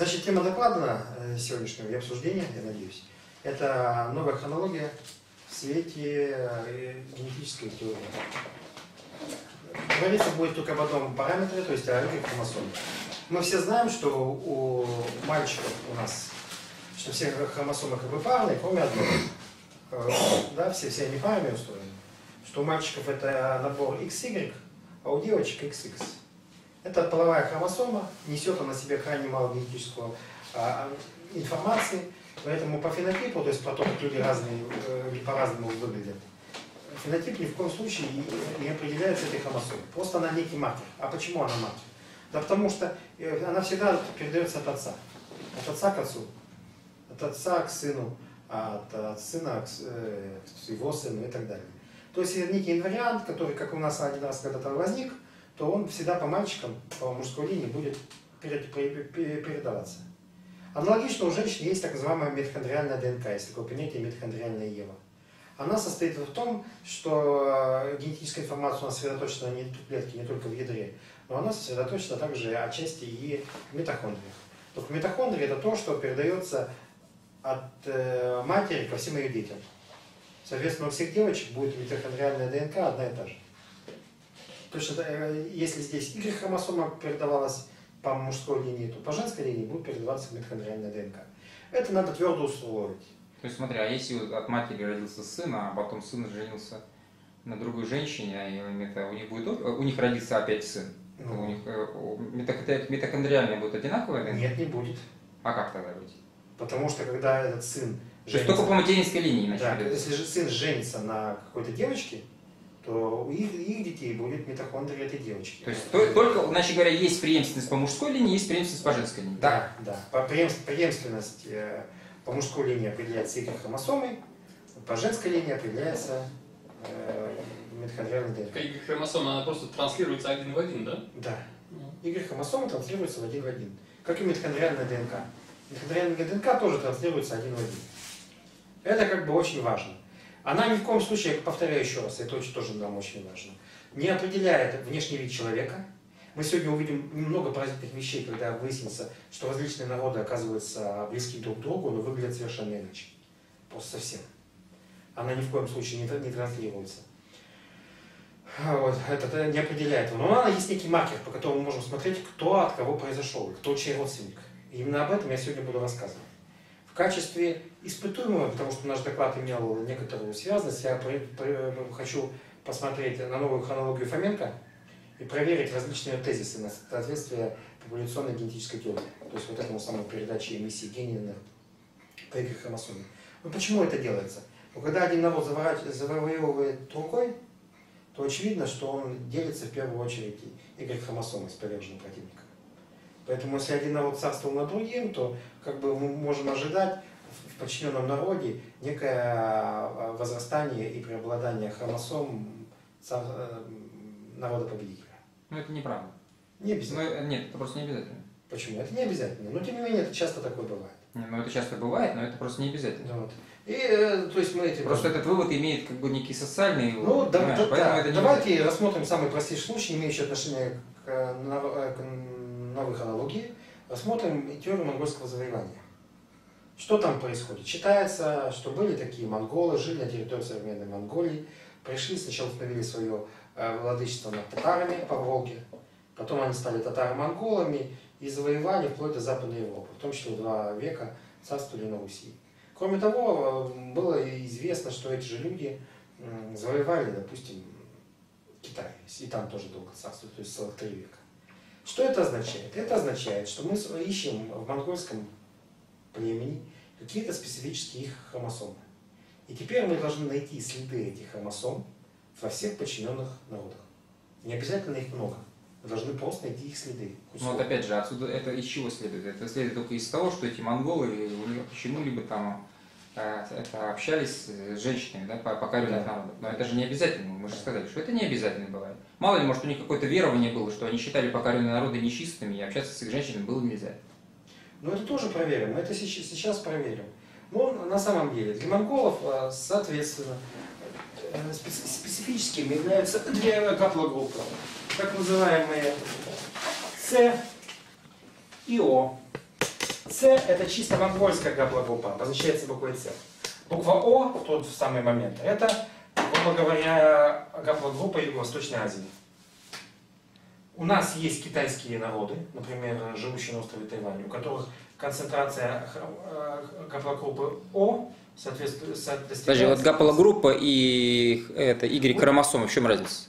Значит, тема доклада сегодняшнего и обсуждения, я надеюсь, это новая хронология в свете генетической теории. Говорится будет только об одном параметре, то есть о хромосоме. Мы все знаем, что у мальчиков у нас, что все хромосомы как бы парные, кроме одной. Да, все они парами устроены. Что у мальчиков это набор XY, а у девочек XX. Это половая хромосома, несет она себе крайне мало генетического информации, поэтому по фенотипу, то есть про то, как люди разные по-разному выглядят, фенотип ни в коем случае не определяется этой хромосомой. Просто она некий маркер. А почему она маркер? Да потому что она всегда передается от отца. От отца к отцу, от отца к сыну, от сына к его сыну и так далее. То есть это некий инвариант, который, как у нас один раз когда-то возник, то он всегда по мальчикам, по мужской линии будет передаваться. Аналогично у женщин есть так называемая митохондриальная ДНК, есть такое понятие митохондриальная Ева. Она состоит в том, что генетическая информация у нас сосредоточена не в клетке, не только в ядре, но она сосредоточена также отчасти и в митохондриях. Только митохондрия – это то, что передается от матери ко всем ее детям. Соответственно, у всех девочек будет митохондриальная ДНК одна и та же. Точно, если здесь Y-хромосома передавалась по мужской линии, то по женской линии будет передаваться митохондриальная ДНК. Это надо твердо усвоить. То есть смотри, а если от матери родился сын, а потом сын женился на другой женщине, у них родится опять сын, у них митохондриальная будет одинаковая ДНК? Нет, не будет. А как тогда быть? Потому что когда этот сын женится, то есть только по материнской линии. Да, если же сын женится на какой-то девочке, то у их детей будет митохондрия этой девочки. То есть только, иначе говоря, есть преемственность по мужской линии, есть преемственность по женской линии. Да, да. Преемственность по мужской линии определяется Y-хромосомой, по женской линии определяется митохондриальной ДНК. Y-хромосома, она просто транслируется один в один, да? Да. Y-хромосома транслируется один в один, как и митохондриальная ДНК. Митохондриальная ДНК тоже транслируется один в один. Это как бы очень важно. Она ни в коем случае, я повторяю еще раз, это тоже нам очень важно, не определяет внешний вид человека. Мы сегодня увидим много поразительных вещей, когда выяснится, что различные народы оказываются близки друг к другу, но выглядят совершенно иначе. Просто совсем. Она ни в коем случае не транслируется. Вот, это не определяет. Но она есть некий маркер, по которому мы можем смотреть, кто от кого произошел, кто чей родственник. И именно об этом я сегодня буду рассказывать. В качестве испытуемого, потому что наш доклад имел некоторую связность, я хочу посмотреть на новую хронологию Фоменко и проверить различные тезисы на соответствие популяционной генетической теории, то есть вот этому самому передаче эмиссии генов по Y-хромосоме. Ну почему это делается? Ну, когда один народ завоевывает рукой, то очевидно, что он делится в первую очередь Y-хромосомой с поверженным противником. Поэтому если один народ царствовал над другим, то как бы мы можем ожидать в подчиненном народе некое возрастание и преобладание хромосом народа-победителя. Но это неправда. Не обязательно. Нет, это просто не обязательно. Почему? Это не обязательно. Но тем не менее, это часто такое бывает. Ну это часто бывает, но это просто не обязательно. Вот. И, то есть мы эти просто этот вывод имеет как бы некий социальный вывод. Ну, да. Давайте рассмотрим самый простейший случай, имеющий отношение к новой хронологии, рассмотрим теорию монгольского завоевания. Что там происходит? Считается, что были такие монголы, жили на территории современной Монголии, пришли, сначала установили свое владычество над татарами по Волге, потом они стали татаро-монголами и завоевали вплоть до Западной Европы, в том числе 2 века царствовали на Руси. Кроме того, было известно, что эти же люди завоевали, допустим, Китай, и там тоже долго царствовали, то есть 43 века. Что это означает? Это означает, что мы ищем в монгольском племени какие-то специфические их хромосомы. И теперь мы должны найти следы этих хромосом во всех подчиненных народах. Не обязательно их много. Мы должны просто найти их следы. Ну вот опять же, отсюда это из чего следует? Это следует только из того, что эти монголы почему-либо там общались с женщинами, да, покоренных народов. Но это же не обязательно. Мы же сказали, что это не обязательно бывает. Мало ли, может, у них какое-то верование было, что они считали покоренные народы нечистыми, и общаться с их женщинами было нельзя. Но это тоже проверим, мы это сейчас проверим. Но на самом деле для монголов, соответственно, специфическими являются две гаплогруппы, так называемые С и О. С – это чисто монгольская гаплогруппа, обозначается буквой С. Буква О, в тот самый момент, это, грубо говоря, гаплогруппа Юго-Восточной Азии. У нас есть китайские народы, например, живущие на острове Тайвань, у которых концентрация гаплогруппы О соответствует... Подожди, вот гаплогруппа и это, Y-хромосомы, в чем разница?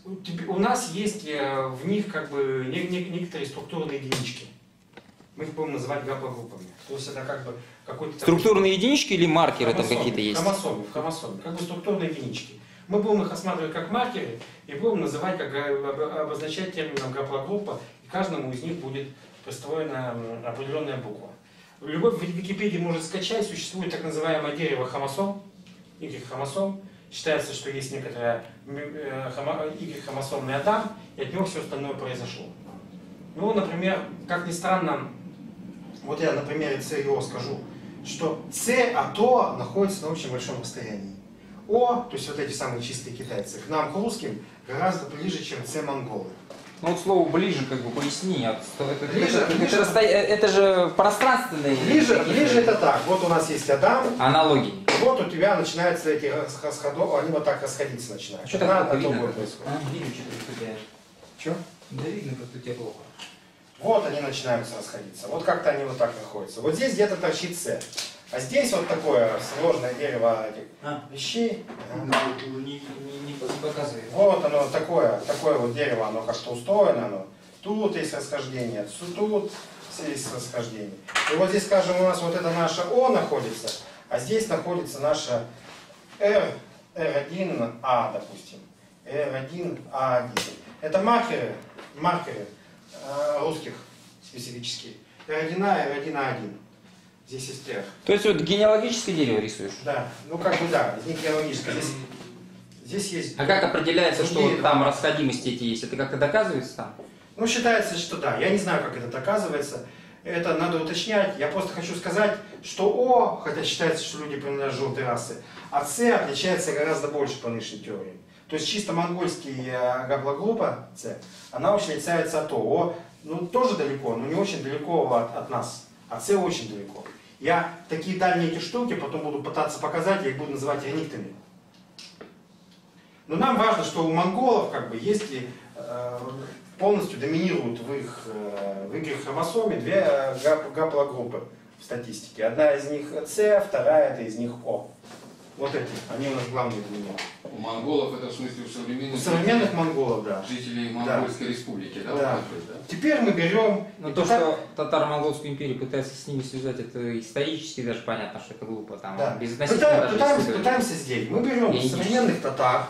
У нас есть в них как бы некоторые структурные единички. Мы их будем называть гаплогруппами. То есть это как бы какой-то... Структурные единички или маркеры там какие-то есть? Хромосомы, как бы структурные единички. Мы будем их осматривать как маркеры и будем называть, как обозначать термином гаплогруппа, и каждому из них будет пристроена определенная буква. В любой Википедии можно скачать, существует так называемое дерево хромосом, Y-хромосом. Считается, что есть некоторая Y-хромосомный Адам, и от него все остальное произошло. Ну, например, как ни странно, вот я на примере С и О скажу, что С от О находится на очень большом расстоянии. О, то есть вот эти самые чистые китайцы, к нам, к русским, гораздо ближе, чем С-монголы. Ну вот слово «ближе», как бы, поясни. Это же пространственные... Ближе это так. Вот у нас есть Адам. Аналогии. Вот у тебя начинаются эти расходы, они вот так расходиться начинают. Что так видно? Что? Да видно, как у тебя плохо. Вот они начинаются расходиться. Вот как-то они вот так находятся. Вот здесь где-то торчит С. А здесь вот такое сложное дерево вещей. Не показывает. Вот оно такое вот дерево, оно как-то устроено. Оно. Тут есть расхождение, тут есть расхождение. И вот здесь, скажем, у нас вот это наше О находится, а здесь находится наше R, R1A, допустим. R1A1. Это маркеры русских специфические. R1A, R1A1. Здесь есть R. То есть вот генеалогическое дерево рисуешь? Да, ну как бы да, не генеалогическое. Здесь есть... А как определяется, что вот там расходимости эти есть? Это как-то доказывается там? Ну считается, что да. Я не знаю, как это доказывается. Это надо уточнять. Я просто хочу сказать, что О, хотя считается, что люди принадлежат желтой расы, от С отличается гораздо больше по нынешней теории. То есть чисто монгольская гаплогруппа С, она отличается от О. О, ну тоже далеко, но не очень далеко от нас. От С очень далеко. Я такие дальние эти штуки потом буду пытаться показать, я их буду называть реликтами. Но нам важно, что у монголов как бы есть полностью доминируют в их хромосоме две гаплогруппы в статистике. Одна из них С, вторая это из них О. Вот эти, они у нас главные для меня. У монголов это в смысле у современных монголов, да. Жителей Монгольской республики, да? Да. Такой, да? Теперь мы берем... Но то, что татаро-монгольскую империю пытаются с ними связать, это исторически даже понятно, что это глупо. Там, да. Пытаемся здесь. Мы берем современных татар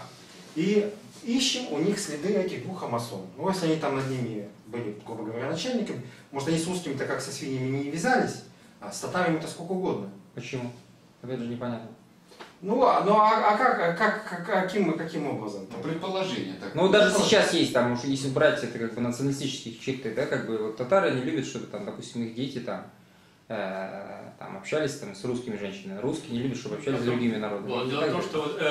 и ищем у них следы этих двух хромосом. Ну, если они там над ними были, грубо говоря, начальниками, может они с русскими-то как со свиньями не вязались, а с татарами-то сколько угодно. Почему? Это же непонятно. Ну, каким образом? Предположение такое. Ну, даже сейчас есть, там, уж если брать это как бы националистические черты, да, как бы вот татары не любят, чтобы там, допустим, их дети там общались там, с русскими женщинами. Русские не любят, чтобы общались с другими народами. Вот, дело в том, что, вот,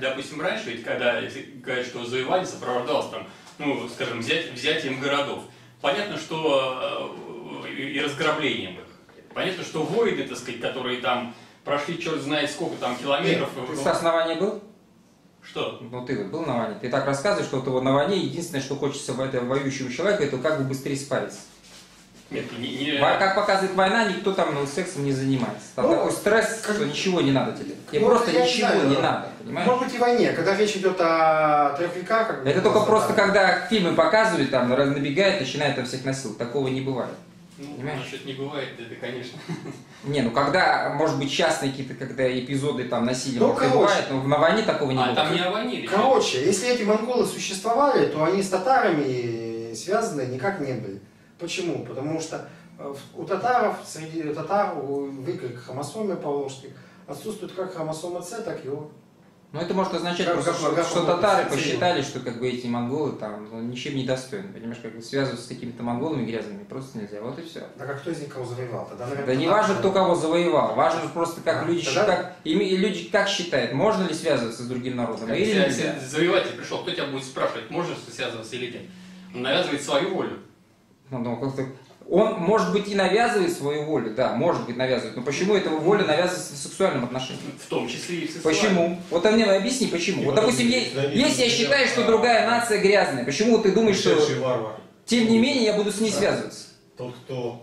допустим, раньше, ведь, когда говорят, что завоевание сопровождалось, там, ну, скажем, взятием городов, понятно, что и разграблением их. Понятно, что воины, так сказать, которые там прошли черт знает сколько там километров. Ты Стас на войне был? Что? Ну ты был на войне. Ты так рассказываешь, что вот на войне единственное, что хочется воюющему человеку, это как бы быстрее спариться. Нет, как показывает война, никто там сексом не занимается. Там такой стресс, что ничего не надо тебе. Тебе просто ничего не надо, понимаешь? Может быть и войне, когда речь идет о трех веках. Это только просто когда фильмы показывают, там набегает, начинает там всех насиловать. Такого не бывает. Ну, значит, не бывает, это, конечно. Не, ну когда, может быть, частные какие-то, когда эпизоды там насилия, ну, короче, бывает, но на войне такого не было. Там не о войне. Короче, если эти монголы существовали, то они с татарами связаны никак не были. Почему? Потому что у татаров, среди татар, в их хромосоме поволжских отсутствует как хромосома С, так и О. Ну это может означать, что татары посчитали, что как бы эти монголы там ничем не достойны, понимаешь, как бы связываться с какими-то монголами грязными просто нельзя, вот и все. Да как кто из них кого завоевал? Тогда, наверное, да не важно, кто кого завоевал, важно просто как люди считают, можно ли связываться с другим народом или нельзя. Если завоеватель пришел, кто тебя будет спрашивать, можно связываться или нет? Он навязывает свою волю. Ну, как-то... Он, может быть, и навязывает свою волю, да, может быть, навязывает, но почему эта воля навязывается в сексуальном отношении? В том числе и в сексуальном. Почему? Вот мне объясни, почему. И вот, допустим, если я считаю, что другая нация грязная, почему ты думаешь, что... Тем не менее, я буду с ней связываться. Тот, кто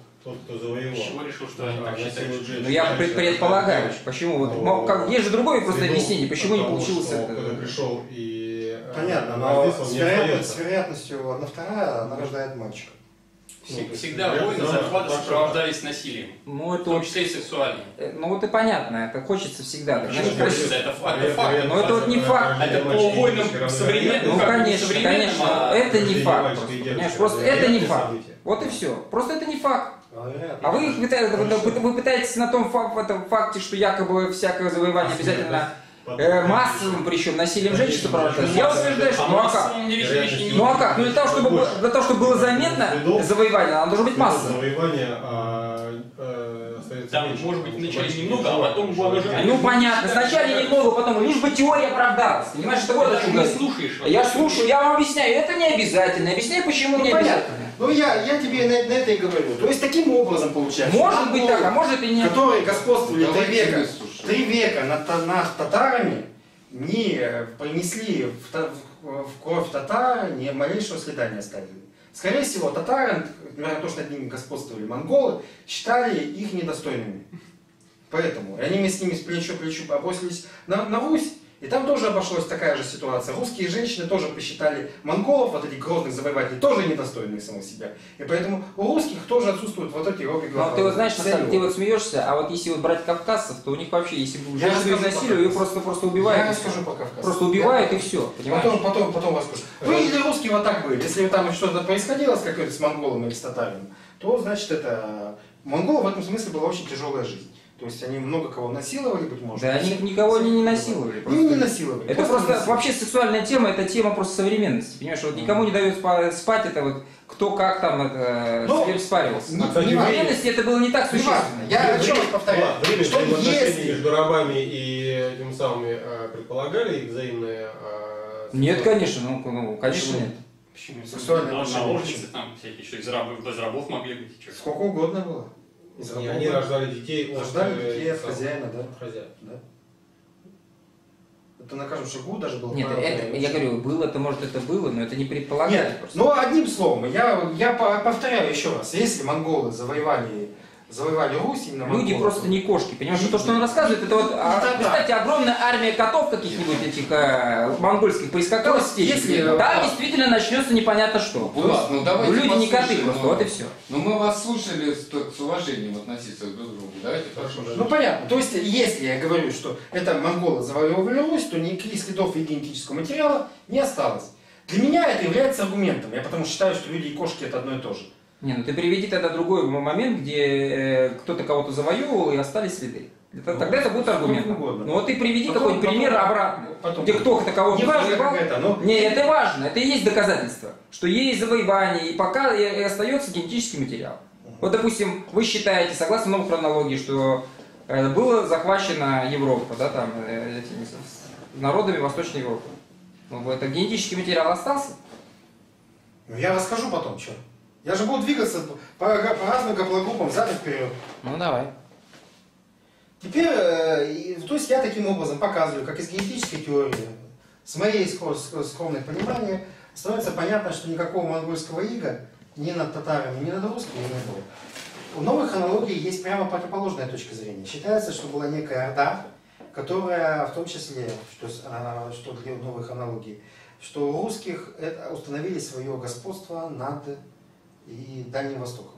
завоевал. Почему решил, что они так считают? Ну, я предполагаю, почему. Вот, есть же другое просто объяснение, почему не получилось это. Когда пришел и... Понятно, но с вероятностью 1/2 она рождает мальчика. Всегда войны захвата сопровождались насилием, в том числе и сексуальным. Ну вот и понятно, это хочется всегда. Это факт, но это вот не факт. Это по войнам современным. Ну конечно, конечно, это не факт. Просто это не факт. Вот и все. Просто это не факт. А вы пытаетесь на том факте, что якобы всякое завоевание обязательно... массовым, причем насилием женщин сопровождается. Я утверждаю, что ну а как? Ну для того, чтобы было заметно завоевание, оно должно быть массовым. Там, может быть, вначале немного, а потом было уже... Ну, понятно, сначала немного, потом... Лишь бы теория оправдалась. Понимаешь, что вот это... Ты слушаешь. Я слушаю, я вам объясняю, это не обязательно. Объясняю, почему не обязательно. Ну, я тебе на это и говорю. То есть, таким образом получается... Может быть так, а может и нет. Которые господствовали 3 века над татарами, не принесли в кровь татар ни малейшего следа не оставили. Скорее всего, татары, несмотря на то, что над ними господствовали монголы, считали их недостойными. Поэтому они с ними с плечом к плечу обросились на Русь, и там тоже обошлась такая же ситуация. Русские женщины тоже посчитали монголов, вот этих грозных завоевателей, тоже недостойными самого себя. И поэтому у русских тоже отсутствуют вот эти роки глаза. Ну, ты вот знаешь, на самом деле, ты вот смеешься, а вот если вот брать кавказцев, то у них вообще, если женщину насилие, ее просто убивают. Я расскажу про Кавказ. Просто убивают и все. Потом расскажу. Вы или русские вот так были? Если там что-то происходило с какой-то с монголом или с татарином, то значит это... Монголы в этом смысле была очень тяжелая жизнь. То есть они много кого насиловали, быть может. Да, они никого не насиловали. Не насиловали. Это просто вообще сексуальная тема, это тема просто современности. Понимаешь, вот никому не дают спать, это вот кто как там с кем спаривался. В современности это было не так существенно. Я еще раз повторяю. Отношения между рабами и тем самыми предполагали их взаимные... Нет, конечно, ну, конечно нет. Почему? Сексуальные отношения. Там всякие еще из рабов могли быть. Сколько угодно было. И они рождали детей от хозяина, да? Да. Это на каждом шагу даже было. Нет, это, я говорю, было, то может это было, но это не предполагает. Нет, просто. Ну одним словом, я повторяю еще раз, если монголы завоевали Русь, именно люди монголы, просто не кошки, понимаешь, что то, что он рассказывает, это вот, кстати, огромная армия котов каких-нибудь этих монгольских поискакала степи, там действительно начнется непонятно что. Ну, люди не коты, просто вот и все. Ну мы вас слушали с уважением относиться друг к другу, давайте хорошо. Ну понятно, то есть если я говорю, что это монголы завоевали Русь, то никаких следов и генетического материала не осталось. Для меня это является аргументом, я потому что считаю, что люди и кошки это одно и то же. Не, ну ты приведи тогда другой момент, где кто-то кого-то завоевывал и остались следы. Тогда это будет аргумент. Ну вот ты приведи какой-нибудь пример обратно, где кто-то кого-то завоевал. Не, это важно, это и есть доказательство, что есть завоевание, и пока и остается генетический материал. Вот, допустим, вы считаете, согласно новой хронологии, что была захвачена Европа, да, там, народами Восточной Европы. Ну, это генетический материал остался? Ну я расскажу потом, что. Я же буду двигаться по разным гаплогруппам зад и вперед. Ну давай. Теперь, то есть я таким образом показываю, как из генетической теории, с моей скромной понимания, становится понятно, что никакого монгольского ига ни над татарами, ни над русскими не было. У новой хронологии есть прямо противоположная точка зрения. Считается, что была некая орда, которая в том числе, что для новой хронологии, что у русских установили свое господство над и Дальним Востоком.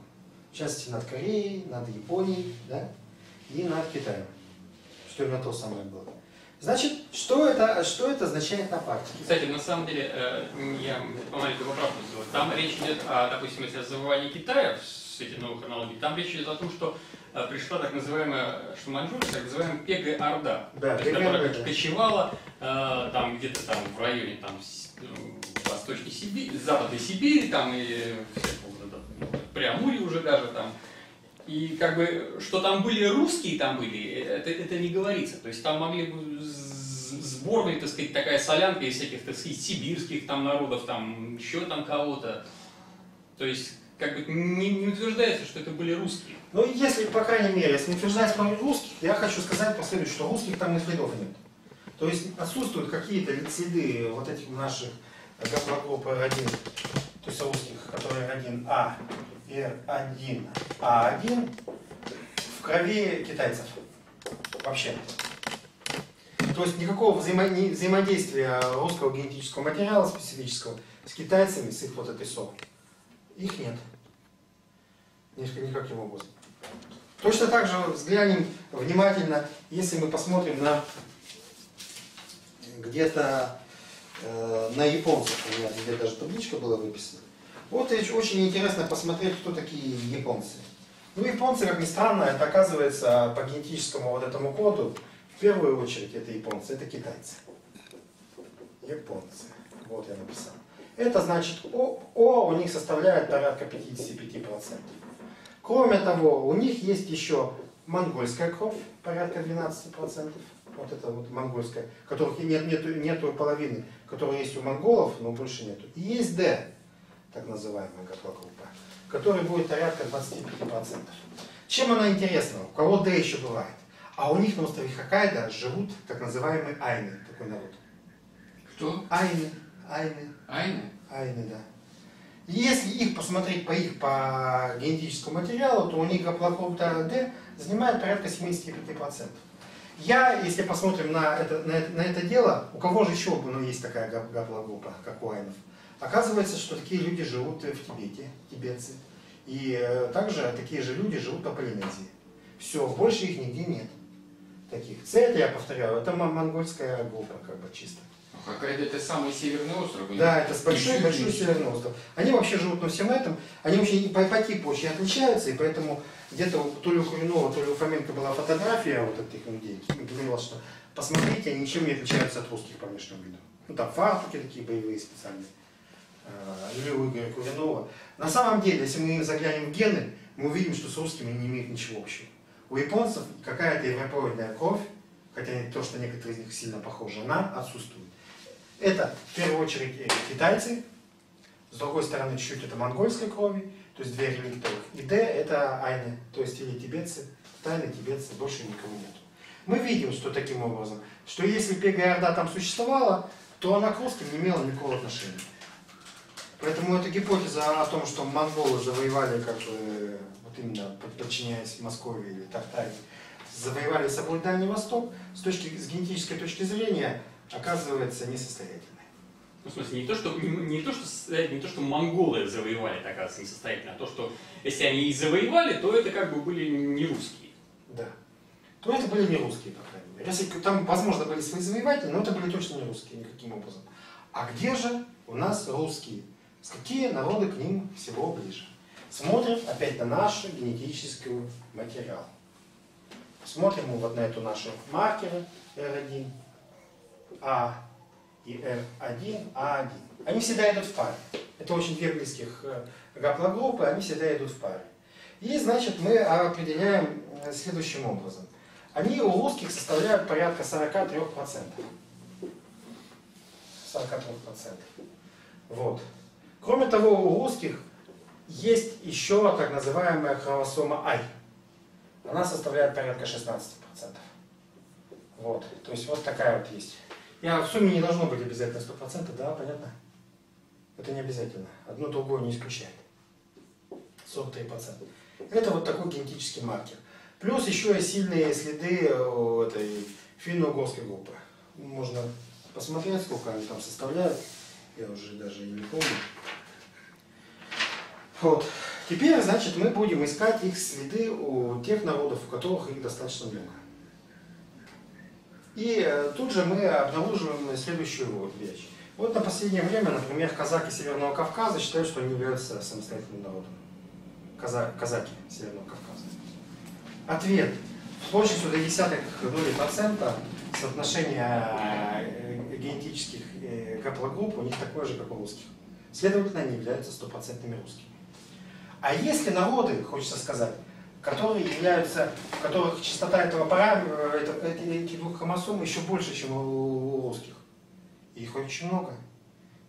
В частности, над Кореей, над Японией, да? И над Китаем. Что именно то самое было. Значит, что это означает на практике? Кстати, на самом деле, я маленькую поправку сделал. Там речь идет о, допустим, если о завоевании Китая, с этой новой хронологией, там речь идет о том, что пришла так называемая, что маньчжурская, так называемая Пегэ-орда, да, которая кочевала там где-то там в районе там, Восточной Сибири, Западной Сибири, там и Преамурье уже даже там. И как бы, что там были русские, там были, это не говорится. То есть там могли бы сборные, так сказать, такая солянка из всяких, так сказать, сибирских там народов, там еще там кого-то. То есть как бы не утверждается, что это были русские. Ну, если, по крайней мере, если не утверждается, что русских, я хочу сказать последующее, что русских там и следов нет. То есть отсутствуют какие-то следы вот этих наших гаплогоп R1, то есть русских, которые R1A, R1A1 в крови китайцев. Вообще. То есть никакого взаимодействия русского генетического материала специфического с китайцами, с их вот этой СО. Их нет. Никаким образом. Точно так же взглянем внимательно, если мы посмотрим на где-то на японцев. У меня где даже табличка была выписана. Вот очень интересно посмотреть, кто такие японцы. Ну, японцы, как ни странно, это оказывается по генетическому вот этому коду. В первую очередь это японцы, это китайцы. Японцы. Вот я написал. Это значит, О у них составляет порядка 55%. Кроме того, у них есть еще монгольская кровь, порядка 12%. Вот это вот монгольская, которых нету половины, которые есть у монголов, но больше нету. И есть Д, так называемая гаплогруппа, которая будет порядка 25%. Чем она интересна? У кого Д еще бывает? А у них на острове Хоккайдо живут так называемые айны, такой народ. Кто? Айны. Айны. Айны? Айны, да. Если их посмотреть по генетическому материалу, то у них гаплогруппа Д занимает порядка 75%. Если посмотрим на это дело, у кого же еще есть такая гаплогруппа, как у айнов? Оказывается, что такие люди живут в Тибете, тибетцы. И также такие же люди живут по Полинезии. Все, больше их нигде нет. Таких. С это, я повторяю, это монгольская группа, как бы чисто. Хоккайдо — это самый северный остров. Да, это большой северный остров. Они вообще живут на всем этом. Они вообще по типу очень отличаются, и поэтому где-то то ли у Куренова, то ли у Фоменко была фотография вот этих людей. Он говорил, что посмотрите, они ничем не отличаются от русских по внешнему виду. Ну там фартуки такие боевые специальные. Или у Игоря Куренова. На самом деле, если мы заглянем в гены, мы увидим, что с русскими не имеют ничего общего. У японцев какая-то европеоидная кровь, хотя то, что некоторые из них сильно похожи на, отсутствует. Это, в первую очередь, китайцы. С другой стороны, чуть-чуть это монгольской крови, то есть две реликтовых. И Д — это айны, то есть или тибетцы, тайны тибетцы, больше никого нет. Мы видим, что таким образом, что если пегая орда там существовала, то она к русским не имела никакого отношения. Поэтому эта гипотеза о том, что монголы завоевали как бы... именно подчиняясь Москве или Тартарии, завоевали собой Дальний Восток, с генетической точки зрения оказывается несостоятельной. Ну, в смысле, не то, что монголы завоевали, это оказывается несостоятельно, а то, что если они и завоевали, то это как бы были не русские. Да. То это были не русские, по крайней мере. Если там, возможно, были свои завоеватели, но это были точно не русские никаким образом. А где же у нас русские? Какие народы к ним всего ближе? Смотрим опять на наш генетический материал. Смотрим вот на эту нашу маркеры R1A и R1A1. Они всегда идут в паре. Это очень две близких гаплогруппы, они всегда идут в паре. И значит мы определяем следующим образом. Они у русских составляют порядка 43%. 43%. Вот. Кроме того, у русских есть еще так называемая хромосома I. Она составляет порядка 16%. Вот. То есть вот такая вот есть. Я в сумме не должно быть обязательно 100%, да, понятно? Это не обязательно. Одно другое не исключает. 43%. Это вот такой генетический маркер. Плюс еще и сильные следы этой финно-угорской группы. Можно посмотреть, сколько они там составляют. Я уже даже не помню. Вот. Теперь, значит, мы будем искать их следы у тех народов, у которых их достаточно много. И тут же мы обнаруживаем следующую вещь. Вот на последнее время, например, казаки Северного Кавказа считают, что они являются самостоятельным народом. Казаки Северного Кавказа. Ответ. Вплоть до 0,1% соотношение генетических гаплогрупп у них такое же, как у русских. Следовательно, они являются стопроцентными русскими. А если народы, хочется сказать, в которых частота этого этих двух хромосом еще больше, чем у русских, их очень много.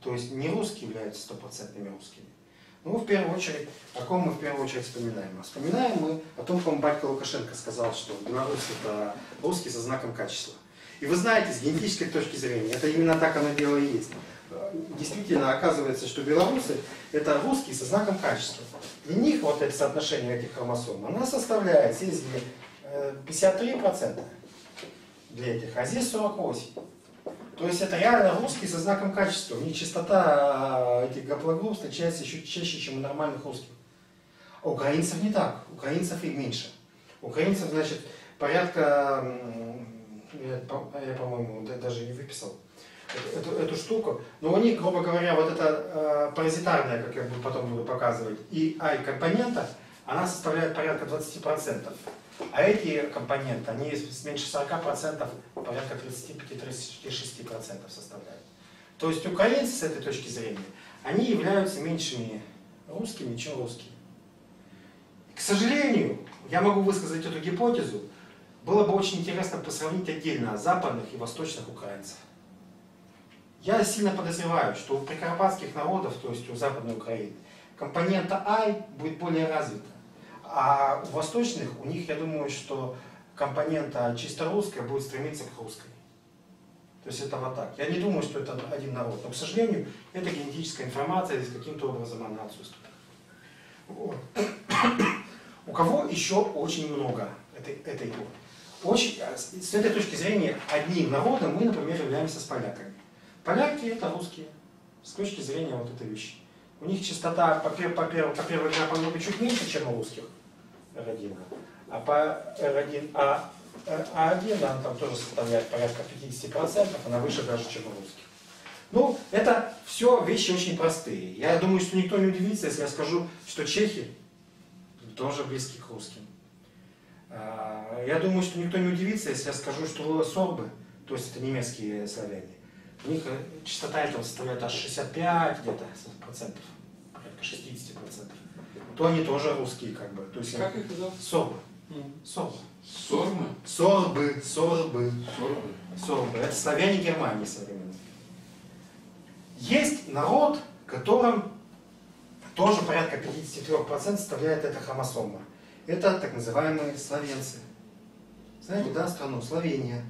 То есть не русские являются стопроцентными русскими. Ну, в первую очередь, о ком мы в первую очередь вспоминаем? Вспоминаем мы о том, кому батька Лукашенко сказал, что белорусы – это русские со знаком качества. И вы знаете, с генетической точки зрения, это именно так оно дело и есть. Действительно оказывается, что белорусы – это русские со знаком качества. Для них вот это соотношение этих хромосом, она составляет здесь 53% для этих, а здесь 48%. То есть это реально русские со знаком качества. У них частота этих гаплогрупп встречается еще чаще, чем у нормальных русских. А украинцев не так. Украинцев и меньше. Украинцев, значит, порядка, я, по-моему, даже не выписал эту штуку. Но у них, грубо говоря, вот эта паразитарная, как я потом буду показывать, и I-компонента, она составляет порядка 20%. А эти компоненты, они меньше 40%, порядка 35-36% составляют. То есть украинцы с этой точки зрения, они являются меньшими русскими, чем русские. К сожалению, я могу высказать эту гипотезу, было бы очень интересно посравнить отдельно западных и восточных украинцев. Я сильно подозреваю, что у прикарпатских народов, то есть у Западной Украины, компонента I будет более развита. А у восточных, у них, я думаю, что компонента чисто русская будет стремиться к русской. То есть это вот так. Я не думаю, что это один народ. Но, к сожалению, эта генетическая информация, здесь каким-то образом она отсутствует. Вот. У кого еще очень много этой группы. С этой точки зрения, одним народом мы, например, являемся с поляками. Поляки — это русские, с точки зрения вот этой вещи. У них частота по первой группе чуть меньше, чем у русских, R1. А по R1, А1 она там тоже составляет порядка 50%, она выше даже, чем у русских. Ну, это все вещи очень простые. Я думаю, что никто не удивится, если я скажу, что чехи тоже близки к русским. Я думаю, что никто не удивится, если я скажу, что сорбы, то есть это немецкие славяне, у них частота этого составляет аж 65 где-то процентов, порядка 60%. То они тоже русские, как бы. То есть, как их называют? Сорбы. Сорбы. Сорбы? Сорбы. Сорбы. Сорбы. Это славяне Германии современные. Есть народ, которым тоже порядка 53% составляет эта хромосома. Это так называемые словенцы. Знаете, да, страну? Словения.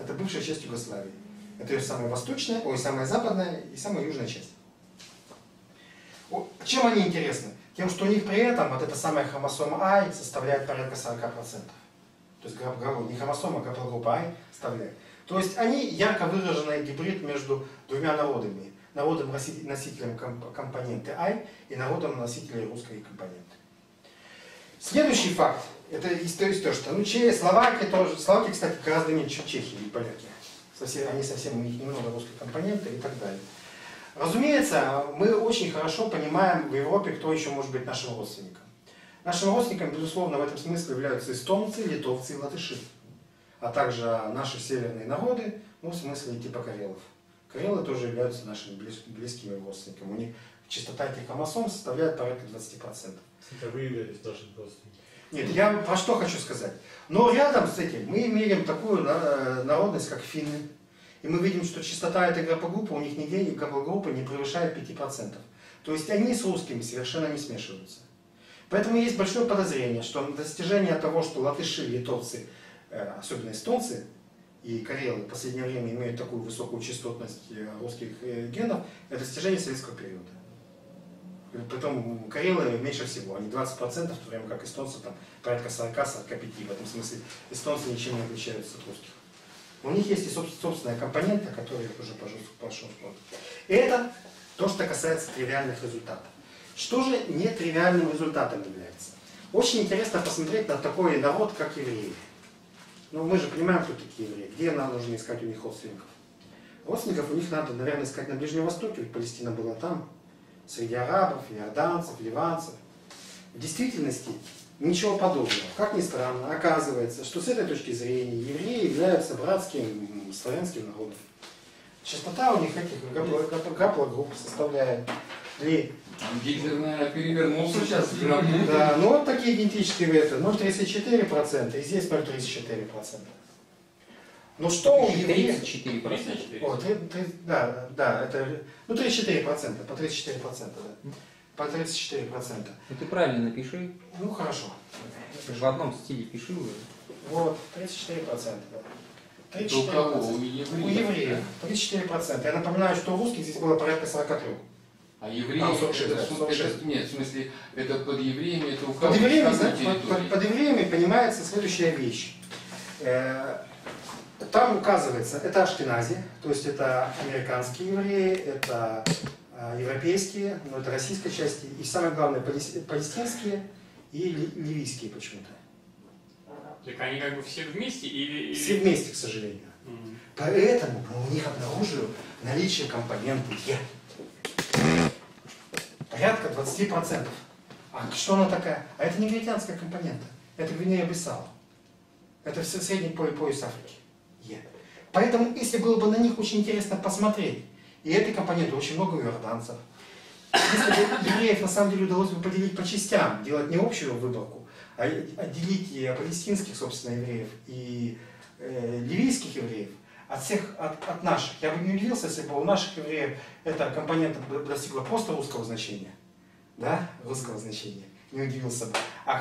Это бывшая часть Югославии. Это ее самая восточная, ой, самая западная и самая южная часть. Чем они интересны? Тем, что у них при этом вот эта самая хромосома I составляет порядка 40%. То есть не хромосома, а гаплогруппа I составляет. То есть они ярко выраженный гибрид между двумя народами. Народом-носителем компоненты I и народом-носителем русской компоненты. Следующий факт. Это история, что ну, словаки тоже. Словаки, кстати, гораздо меньше чехи и поляки. Они совсем, у них немного русской компоненты и так далее. Разумеется, мы очень хорошо понимаем в Европе, кто еще может быть нашим родственником. Нашим родственником, безусловно, в этом смысле являются эстонцы, литовцы и латыши. А также наши северные народы, ну, в смысле типа карелов. Карелы тоже являются нашими близкими родственниками. У них частота этих хромосом составляет порядка 20%. Это вы являетесь нашими родственниками. Нет, я про что хочу сказать. Но рядом с этим мы имеем такую народность, как финны. И мы видим, что частота этой гаплогруппы у них нигде гаплогруппа не превышает 5%. То есть они с русскими совершенно не смешиваются. Поэтому есть большое подозрение, что достижение того, что латыши, литовцы, особенно эстонцы и карелы в последнее время имеют такую высокую частотность русских генов, это достижение советского периода. Притом карелы меньше всего, они 20%, в то время как эстонцы там порядка 40-45%. В этом смысле эстонцы ничем не отличаются от русских. У них есть и собственная компонента, которую я уже пошел в ход. И это то, что касается тривиальных результатов. Что же нетривиальным результатом является? Очень интересно посмотреть на такой народ, как евреи. Но мы же понимаем, кто такие евреи. Где нам нужно искать у них родственников? Родственников у них надо, наверное, искать на Ближнем Востоке, ведь Палестина была там. Среди арабов, иорданцев, ливанцев. В действительности ничего подобного. Как ни странно, оказывается, что с этой точки зрения евреи являются братским славянским народом. Частота у них этих гаплогрупп составляет ли. Гитлер, наверное, перевернулся сейчас. Да, ну вот такие генетические веты. 0,34% и здесь 0,34%. Ну что у евреев? 34%. Да, это, ну 34%, по 34%. Да. По 34%. Ну ты правильно напиши. Ну хорошо. В одном стиле пиши уже. Вот, 34%. 34%. У кого? У евреев. 34%. Я напоминаю, что у русских здесь было порядка 43. А евреи, а, 46, это, да, 46. Это, нет, в смысле, это под евреями, это у кого? Под евреями, знаете, под евреями понимается следующая вещь. Там указывается, это ашкенази, то есть это американские евреи, это европейские, но это российской части, и самое главное, палестинские и ливийские почему-то. Так они как бы все вместе? Или... Все вместе, к сожалению. Mm-hmm. Поэтому у них обнаружили наличие компонента Е. Порядка 20%. А что она такая? А это не негритянская компонента. Это Гвинея-Бисау. Это все средний пояс Африки. Е. Поэтому, если было бы на них очень интересно посмотреть, и этой компоненты очень много у иорданцев. Если бы евреев на самом деле удалось бы поделить по частям, делать не общую выборку, а отделить и палестинских, собственно, евреев и ливийских евреев от всех, от наших. Я бы не удивился, если бы у наших евреев эта компонента достигла просто русского значения. Да? Русского значения. Не удивился бы. А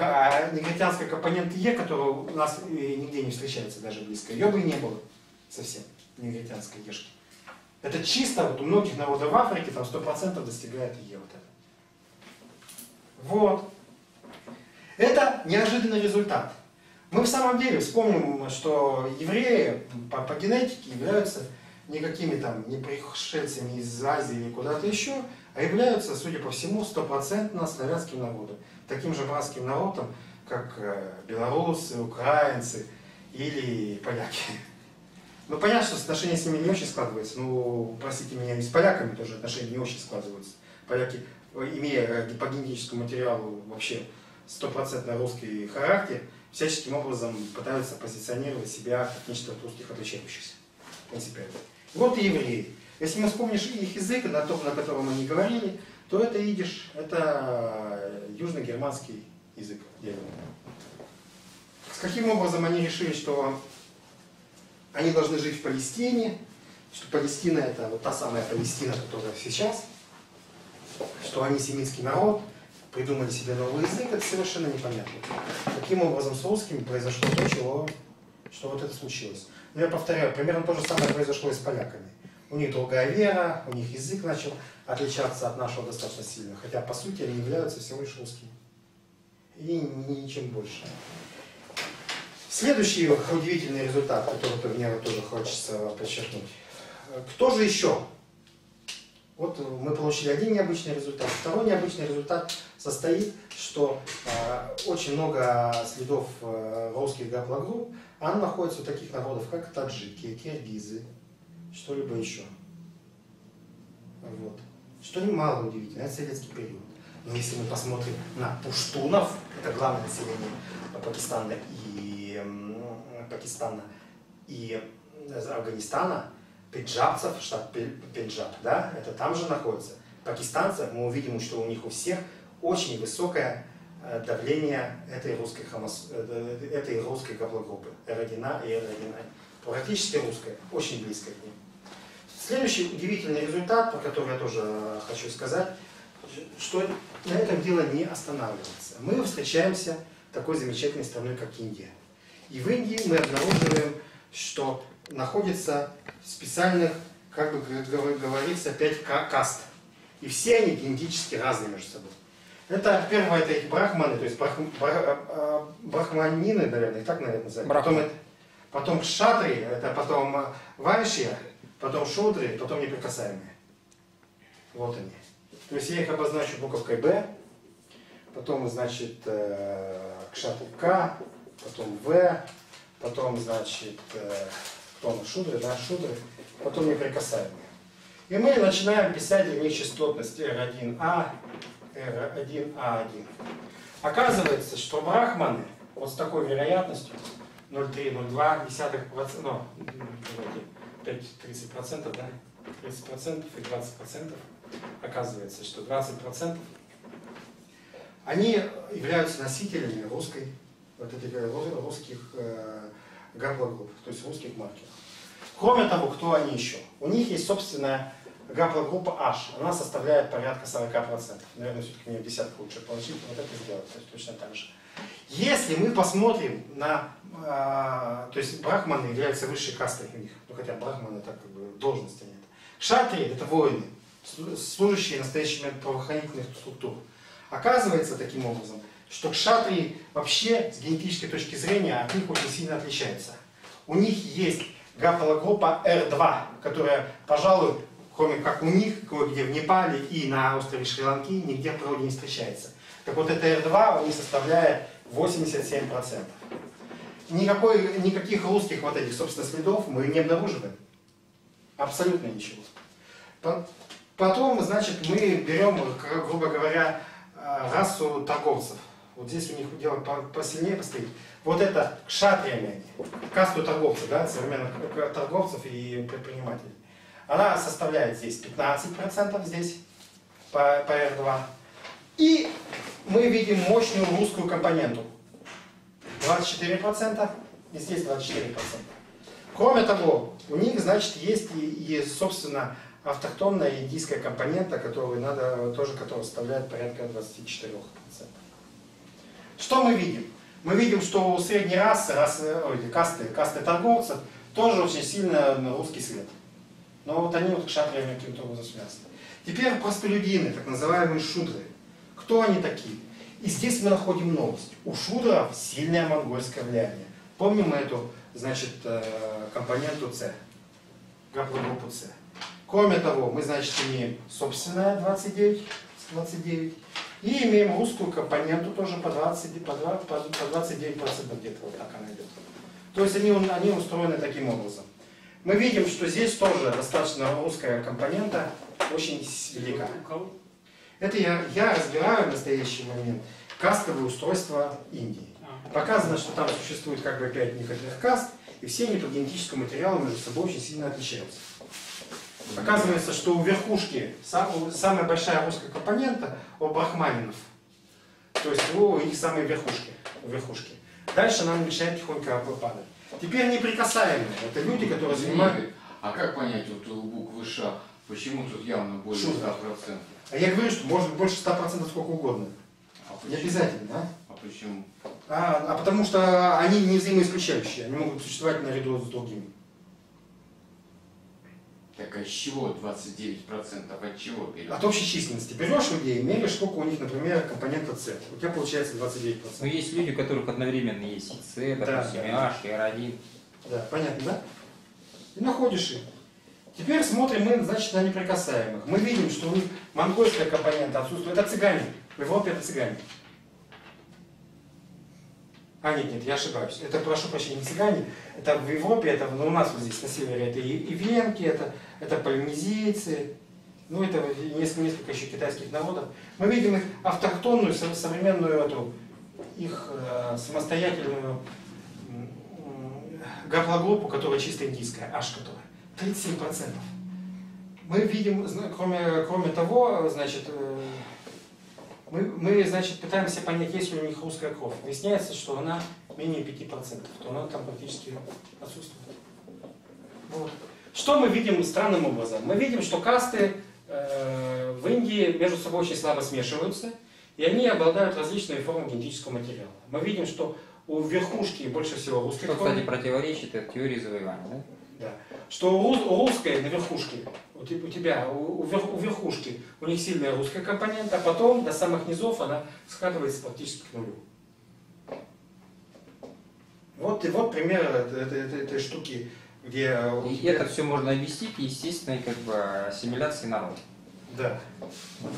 негритянская компонента Е, которая у нас нигде не встречается, даже близко, ее бы и не было совсем, негритянской ешки. Это чисто вот у многих народов в Африке, там 100% достигает Е вот это. Вот. Это неожиданный результат. Мы в самом деле вспомним, что евреи по генетике являются никакими там не пришельцами из Азии или куда-то еще, а являются, судя по всему, стопроцентно славянским народом. Таким же братским народом, как белорусы, украинцы или поляки. Ну, понятно, что отношения с ними не очень складываются. Ну, простите меня, и с поляками тоже отношения не очень складываются. Поляки, имея по генетическому материалу вообще стопроцентно русский характер, всяческим образом пытаются позиционировать себя как нечто от русских отличающихся. Принципиально. Вот и евреи. Если мы вспомнишь их язык, на том, на котором они говорили, то это идиш, это южно-германский язык. С каким образом они решили, что они должны жить в Палестине, что Палестина — это вот та самая Палестина, которая сейчас, что они семитский народ, придумали себе новый язык, это совершенно непонятно. Таким образом с русскими произошло то, чего, что вот это случилось. Но я повторяю, примерно то же самое произошло и с поляками. У них другая вера, у них язык начал отличаться от нашего достаточно сильно, хотя по сути они являются всего лишь русскими. И ничем больше. Следующий удивительный результат, который мне тоже хочется подчеркнуть. Кто же еще? Вот мы получили один необычный результат. Второй необычный результат состоит, что очень много следов русских гаплогрупп, она находится у таких народов, как таджики, киргизы, что-либо еще. Вот. Что немало удивительно, это советский период. Но если мы посмотрим на пуштунов, это главное население Пакистана и Афганистана, пенджабцев, штат Пенджаб, да, это там же находится. Пакистанцев мы увидим, что у них у всех очень высокое давление этой русской гаплогруппы, R1A и R1I. Практически русская, очень близкая к ним. Следующий удивительный результат, про который я тоже хочу сказать, что на этом дело не останавливается. Мы встречаемся с такой замечательной страной, как Индия. И в Индии мы обнаруживаем, что находится специальных, как бы говорится, 5 каст. И все они генетически разные между собой. Это первое, это их брахманы, то есть брахманины, наверное, так, наверное, называют. Потом кшатри, это потом вайшья, потом шудри, потом неприкасаемые. Вот они. То есть я их обозначу буковкой Б, потом, значит, кшатри К, потом В, потом, значит, кто мы, шудры, да, шудры, потом неприкасаемые. И мы начинаем писать для них частотность R1A, R1A1. Оказывается, что брахманы вот с такой вероятностью 0,3, 0,2, ну, 30%, да, 30% и 20%, оказывается, что 20% они являются носителями русской, вот этих русских гаплогрупп, то есть русских маркеров. Кроме того, кто они еще? У них есть собственная гаплогруппа H, она составляет порядка 40%. Наверное, все-таки мне десятку лучше получить, вот это сделать, то есть точно так же. Если мы посмотрим на... то есть брахманы являются высшей кастой у них, ну, хотя брахманы так как бы должности нет. Кшатрии — это воины, служащие в настоящий момент правоохранительных структур. Оказывается таким образом, что кшатрии вообще с генетической точки зрения от них очень сильно отличаются. У них есть гаплогруппа R2, которая, пожалуй, кроме как у них, кое-где в Непале и на острове Шри-Ланки, нигде в природе не встречается. Так вот, это R2 у них составляет 87%. Никаких русских вот этих, собственно, следов мы не обнаруживаем. Абсолютно ничего. Потом, значит, мы берем, грубо говоря, расу торговцев. Вот здесь у них дело посильнее постоит. Вот это кшатриями, касту торговцев, да, современных торговцев и предпринимателей. Она составляет здесь 15%, здесь по R2. И мы видим мощную русскую компоненту. 24% и здесь 24%. Кроме того, у них, значит, есть и собственно, автохтонная индийская компонента, которую надо тоже, которая составляет порядка 24%. Что мы видим? Мы видим, что у средней касты торговцев тоже очень сильно русский след. Но вот они вот кшатриями каким-то образом связаны. Теперь простолюдины, так называемые шудры. Кто они такие? И здесь мы находим новость. У шудров сильное монгольское влияние. Помним мы эту, значит, компоненту С, гаплогруппу С. Кроме того, мы, значит, имеем собственное 29 и имеем русскую компоненту тоже по 29% где-то, вот так она идет. То есть они устроены таким образом. Мы видим, что здесь тоже достаточно русская компонента очень велика. Это я разбираю в настоящий момент кастовое устройство Индии. Показано, что там существует как бы 5 некоторых каст, и все они по генетическому материалу между собой очень сильно отличаются. Оказывается, что у верхушки самая большая русская компонента у брахманинов. То есть у них самые верхушки. Дальше она начинает тихонько выпадать. Теперь неприкасаемые. Это люди, которые занимают... А как понять вот у буквы Ш, почему тут явно более 100%? А я говорю, что может быть больше 100% сколько угодно. А не обязательно, да? А почему? А потому что они не взаимоисключающие. Они могут существовать наряду с другими. Так а с чего 29%? От чего берешь? От общей численности. Берешь людей, меряешь, сколько у них, например, компонента С. У тебя получается 29%. Но есть люди, у которых одновременно есть и С, допустим, и H, и R1. Да, понятно, да? И находишь их. Теперь смотрим мы, значит, на неприкасаемых. Мы видим, что у них монгольская компонента отсутствует. Это цыгане. В Европе это цыгане. А, нет, я ошибаюсь. Это, прошу прощения, не цыгане. Это в Европе, это у нас вот здесь на севере. Это и венки, это полинезийцы. Ну, это несколько еще китайских народов. Мы видим их автохтонную, современную, эту, их самостоятельную гаплогруппу, которая чисто индийская, H, которая. 37%. Мы видим, кроме того, значит, мы пытаемся понять, есть ли у них русская кровь. Выясняется, что она менее 5%, то она там практически отсутствует. Вот. Что мы видим странным образом? Мы видим, что касты в Индии между собой очень слабо смешиваются, и они обладают различными формами генетического материала. Мы видим, что у верхушки больше всего русской крови. Что, кстати, противоречит этой теории завоевания, да? Да. Что у русской на верхушке, у верхушки, у них сильная русская компонента, а потом до самых низов она скатывается практически к нулю. Вот пример этой штуки, где... И это все можно объяснить естественной как бы ассимиляции народа. Да.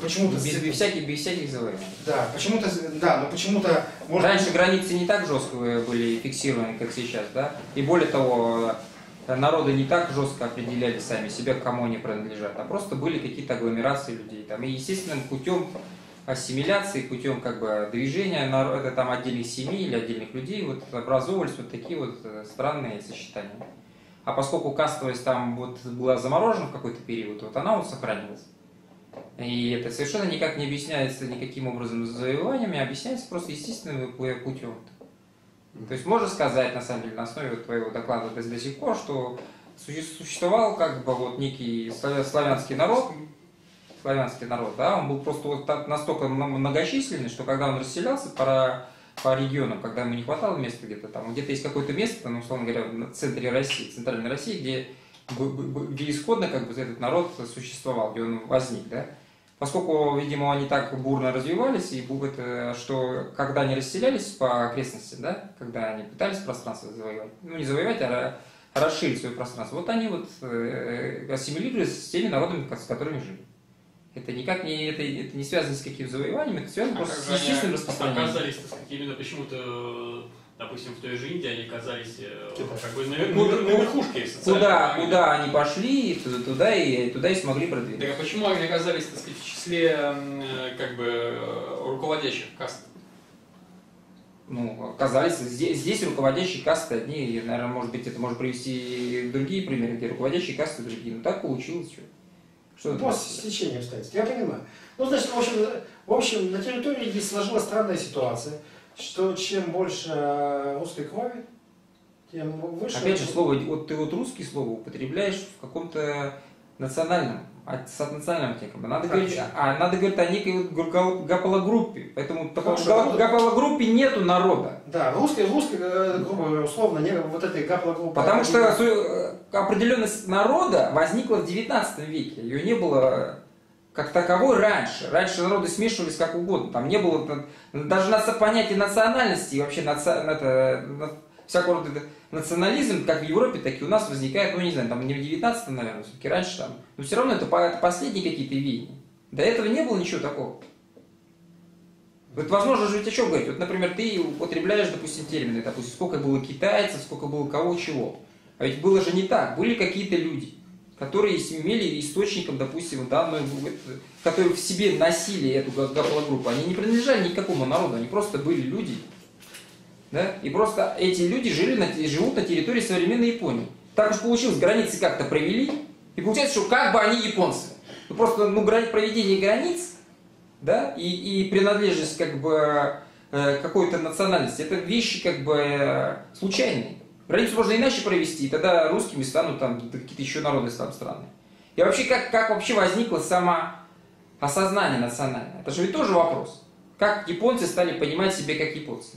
Почему-то без всяких завоеваний. Да, почему-то, да, но почему-то... Может... Раньше границы не так жестко были фиксированы, как сейчас, да? И более того... Народы не так жестко определяли сами себя, кому они принадлежат, а просто были какие-то агломерации людей. Там, и естественным путем ассимиляции, путем как бы движения народа, там, отдельных семей или отдельных людей вот, образовывались вот такие вот странные сочетания. А поскольку кастовость там вот, была заморожена в какой-то период, вот она вот сохранилась. И это совершенно никак не объясняется никаким образом завоеваниями, а объясняется просто естественным путем. То есть можно сказать, на самом деле, на основе вот твоего доклада до сих пор, что существовал как бы вот некий славянский народ, да, он был просто вот так настолько многочисленный, что когда он расселялся по регионам, когда ему не хватало места где-то там, где-то есть какое-то место, ну, условно говоря, в центре России, центральной России, где исходно как бы этот народ существовал, где он возник, да. Поскольку, видимо, они так бурно развивались, и что когда они расселялись по окрестностям, да, когда они пытались пространство завоевать, ну не завоевать, а расширить свое пространство, вот они вот ассимилировались с теми народами, с которыми жили. Это никак не, это не связано с каким завоеванием, это связано просто с естественным распространением. Оказались, так сказать, именно почему-то, допустим, в той же Индии они оказались как бы на верхушке социальной. Куда они пошли, туда и смогли продвинуться. Так а почему они оказались, так сказать, в числе как бы руководящих каст? Ну, оказались здесь руководящие касты одни, и, наверное, может быть, это может привести и другие примеры, где руководящие касты другие. Ну так получилось. Что после стечения обстоятельств, я понимаю. Ну, значит, в общем, на территории здесь сложилась странная ситуация, что чем больше русской крови, тем выше... Опять же, слово, ты русские слова употребляешь в каком-то национальном, национальным оттенком. Надо говорить о некой вот гапологруппе, поэтому в гапологруппе нету народа. Да, русской группы, условно, не вот этой гапологруппы. Потому что определенность народа возникла в 19 веке, ее не было... как таковой раньше. Раньше народы смешивались как угодно. Там не было даже понятия национальности и вообще всякого рода национализм, как в Европе, так и у нас возникает, ну не знаю, там не в 19-м, наверное, все-таки раньше там. Но все равно это последние какие-то веяния. До этого не было ничего такого. Вот возможно же ведь о чем говорить. Вот, например, ты употребляешь, допустим, термины, допустим, сколько было китайцев, сколько было кого-чего. А ведь было же не так. Были какие-то люди, которые имели источником, допустим, данную, которые в себе носили эту гаплогруппу, они не принадлежали никакому народу, они просто были люди. Да? И просто эти люди живут на территории современной Японии. Так уж получилось, границы как-то провели, и получается, что как бы они японцы. Ну, просто проведение границ, да, и принадлежность как бы какой-то национальности, это вещи как бы случайные. Границу можно иначе провести, и тогда русскими станут там какие-то еще народы страны. И вообще, как вообще возникло самоосознание национальное? Это же ведь тоже вопрос. Как японцы стали понимать себя как японцы?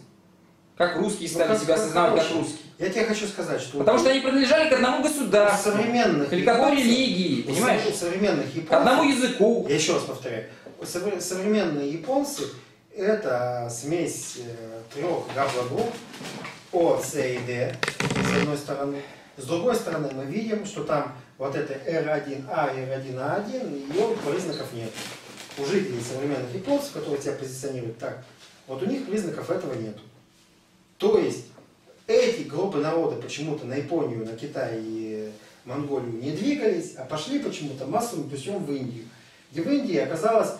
Как русские стали себя осознавать как русские? Я тебе хочу сказать, что... Потому что они принадлежали к одному государству, или к одной религии, понимаешь? К одному языку. Я еще раз повторяю. Современные японцы – это смесь трех гаплогрупп, О, С и Д, с одной стороны. С другой стороны, мы видим, что там вот это R1A и R1A1, ее признаков нет. У жителей современных японцев, которые тебя позиционируют так, вот у них признаков этого нет. То есть, эти группы народа почему-то на Японию, на Китай и Монголию не двигались, а пошли почему-то массовым путем в Индию. Где в Индии оказалось,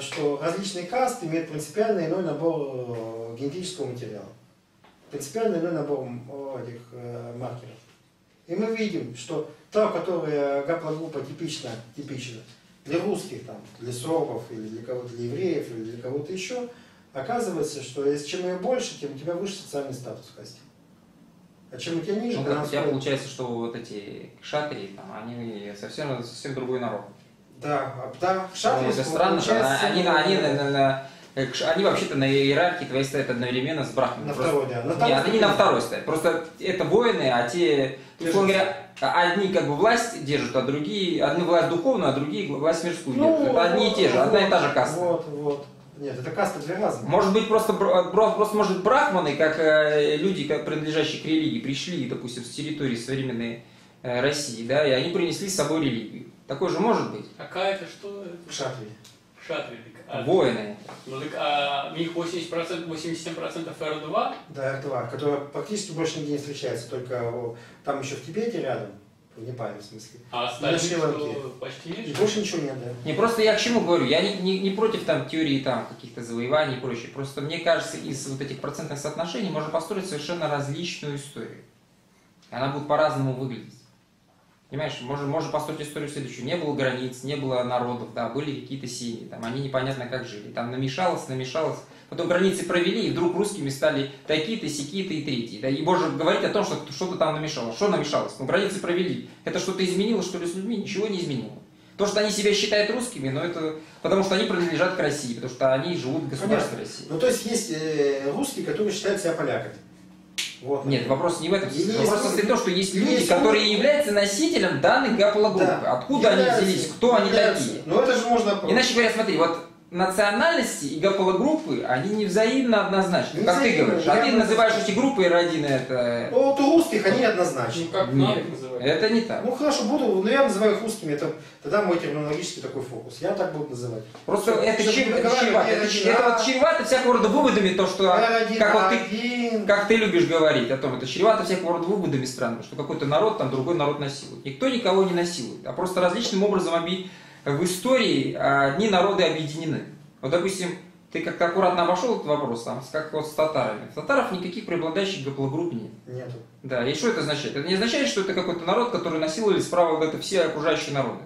что различные касты имеют принципиально иной набор генетического материала. Принципиально иной набор этих маркеров. И мы видим, что та, которая гаплогруппа типична для русских, там, для сорбов, или для кого-то, для евреев, или для кого-то еще, оказывается, что если чем ее больше, тем у тебя выше социальный статус касти. А чем у тебя ниже, тогда... У тебя получается, что вот эти кшатрии, там, они совсем другой народ. Да, кшатрии... Это странно, они вообще-то на иерархии твоей стоят одновременно с брахманами. Они на второй стоят. Просто это воины, а те, условно говоря, одни как бы власть держат, а другие, одни власть духовную, а другие власть мирскую держат. Это одни и те же, одна и та же каста. Нет, это каста для разных. Может быть, просто брахманы, как люди, принадлежащие к религии, пришли, допустим, с территории современной России, да, и они принесли с собой религию. Такое же может быть. Какая это что? Кшатрии. Воины. Ну так, у них 87% R2? Да, R2, которая практически больше нигде не встречается, только там еще в Тибете рядом, в Непале в смысле. А почти нет? И больше ничего нет, да. Не, просто я к чему говорю, я не против там теории там каких-то завоеваний и прочее, просто мне кажется, из вот этих процентных соотношений можно построить совершенно различную историю. Она будет по-разному выглядеть. Понимаешь, можно построить историю следующую. Не было границ, не было народов, да, были какие-то семьи, там, они непонятно как жили. Там намешалось. Потом границы провели, и вдруг русскими стали такие-то, сякие-то и третьи. Да, и можно говорить о том, что что-то там намешалось. Что намешалось? Ну, границы провели. Это что-то изменилось, что ли, с людьми? Ничего не изменило. То, что они себя считают русскими, но это потому что они принадлежат к России, потому что они живут в государстве России. Ну, то есть есть русские, которые считают себя поляками. Вот. Нет, вопрос не в этом. Вопрос состоит в том, что есть люди, которые являются носителем данных гаплогрупп. Да. Откуда они взялись? Кто они такие? Ну, это же можно... Иначе говоря, смотри, вот национальности и гаплогруппы, они не взаимно однозначны. Как ты говоришь, один называешь эти группы, и родины это... Ну, вот у русских они однозначны. Ну, как нет, это не так. Ну, хорошо, но я называю их русскими, это тогда мой терминологический такой фокус. Я так буду называть. Просто это чревато всякого рода выводами, то, что... Как ты любишь говорить о том, это чревато всякого рода выводами странно, что какой-то народ, там другой народ насилует. Никто никого не насилует, а просто различным образом в истории одни народы объединены. Вот, допустим, ты как-то аккуратно обошел этот вопрос, там, как вот с татарами. Татаров никаких преобладающих гаплогрупп нет. Нету. Да, и что это означает? Это не означает, что это какой-то народ, который насиловали справа это все окружающие народы.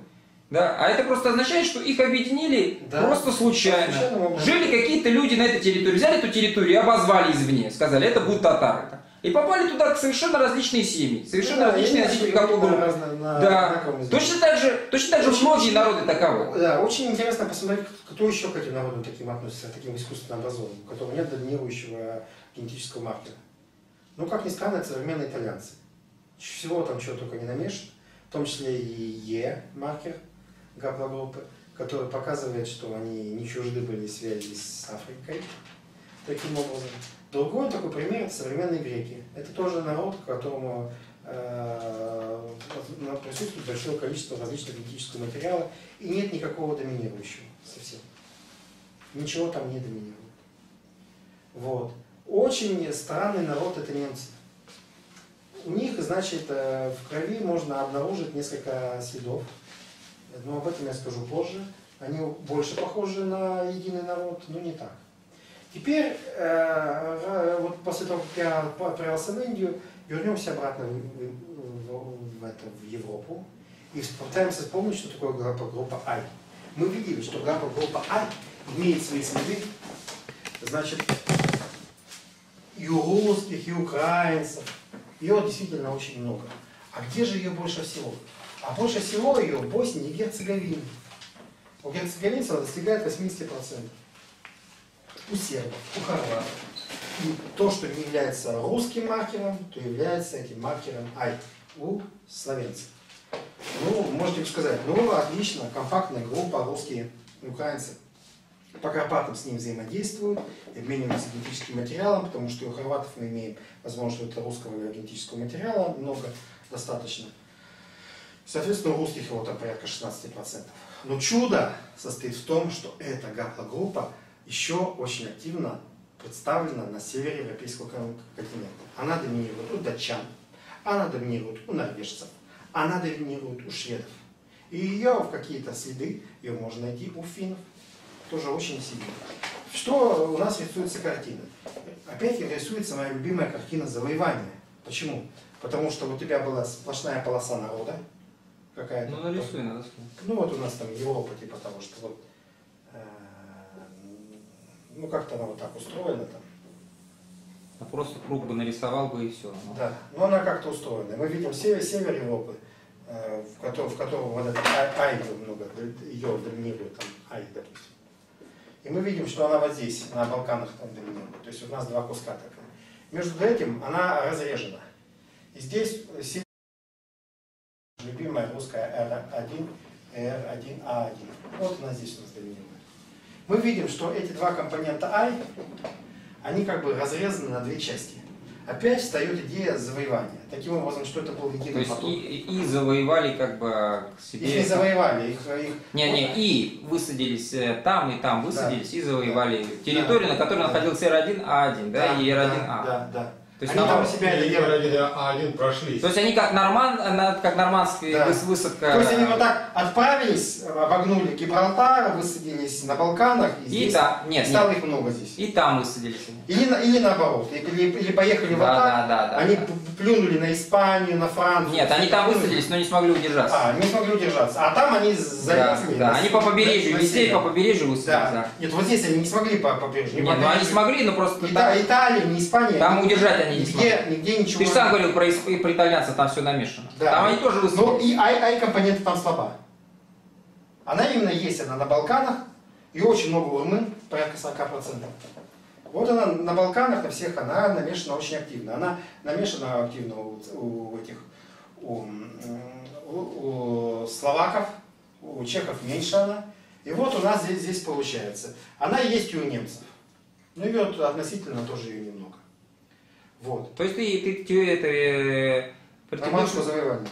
Да, а это просто означает, что их объединили просто случайно. Жили какие-то люди на этой территории, взяли эту территорию и обозвали извне. Сказали, это будут татары. И попали туда совершенно различные семьи, совершенно различные носители гаплогрупп. Да. Точно так же многие народы таковы. Да, очень интересно посмотреть, кто еще к этим народам таким относится, таким искусственно образованным, у которого нет доминирующего генетического маркера. Ну, как ни странно, это современные итальянцы. Всего там чего только не намешано, в том числе и Е-маркер гаплогруппы, который показывает, что они не чужды были связи с Африкой, таким образом. Другой такой пример – это современные греки. Это тоже народ, к которому присутствует большое количество различного генетического материала, и нет никакого доминирующего совсем. Ничего там не доминирует. Вот. Очень странный народ – это немцы. У них, значит, в крови можно обнаружить несколько следов, но об этом я скажу позже. Они больше похожи на единый народ, но не так. Теперь, вот после того, как я отправился в Индию, вернемся обратно в Европу и пытаемся вспомнить, что такое гаплогруппа I. Мы видели, что гаплогруппа I имеет свои следы, значит, и у русских, и у украинцев. Ее действительно очень много. А где же ее больше всего? А больше всего ее в Боснии и Герцеговине. У герцеговинцев она достигает 80%. У сербов, у хорватов. И то, что не является русским маркером, то является этим маркером I у словенцев. Ну, можете сказать, ну, отлично, компактная группа русские и украинцы. По Карпатам с ним взаимодействуют, обмениваются генетическим материалом, потому что у хорватов мы имеем возможность, что это русского генетического материала много достаточно. Соответственно, у русских его там порядка 16%. Но чудо состоит в том, что эта гаплогруппа еще очень активно представлена на севере европейского континента. Она доминирует у датчан, она доминирует у норвежцев, она доминирует у шведов. И ее в какие-то следы ее можно найти у финнов, тоже очень сильно. Что у нас рисуется картина? Опять рисуется моя любимая картина завоевания. Почему? Потому что у тебя была сплошная полоса народа какая-то. Ну нарисуй, надо сказать. Ну вот у нас там Европа типа того, что вот. Ну, как-то она вот так устроена там. А просто круг бы нарисовал бы и все. Да, но она как-то устроена. Мы видим север Европы, в котором вот этот Ай много, ее доминирует, там, Ай, допустим. И мы видим, что она вот здесь, на Балканах там доминирует. То есть у нас два куска такая. Между этим она разрежена. И здесь любимая русская R1, А1. Вот она здесь у нас доминирует. Мы видим, что эти два компонента I, они как бы разрезаны на две части. Опять встает идея завоевания. Таким образом, что это был единый поток. То есть и завоевали как бы себе... Их не завоевали. И высадились там, и там высадились, да. И завоевали территорию, на которой находился R1, А1, да, и R1, А. Да, да. То есть они там себя Евро-1 прошли. То есть они как нормандская высадка. То есть они вот так отправились, обогнули Гибралтар, высадились на Балканах, и стало их много здесь. И там высадились. Или наоборот, или поехали вот так, они плюнули на Испанию, на Францию. Нет, они там высадились, но не смогли удержаться. Не смогли удержаться, а там они залезли. Да, они по побережью, везде по побережью высадились. Нет, вот здесь они не смогли по побережью. Нет, ну они смогли, но просто... Италия, не Испания. Там удержать они не смогли. Нигде ничего... Ты же сам говорил про итальянцев, там все намешано. Там они тоже высадились. Ну и ай-компонента там слаба. Она именно есть, она на Балканах, и очень много у румын, порядка 40%. Вот она на Балканах, на всех, она намешана очень активно. Она намешана активно у словаков, у чехов меньше она. И вот у нас здесь получается. Она есть и у немцев. Но ее относительно тоже ее немного. Вот. То есть ты монгольское завоевание?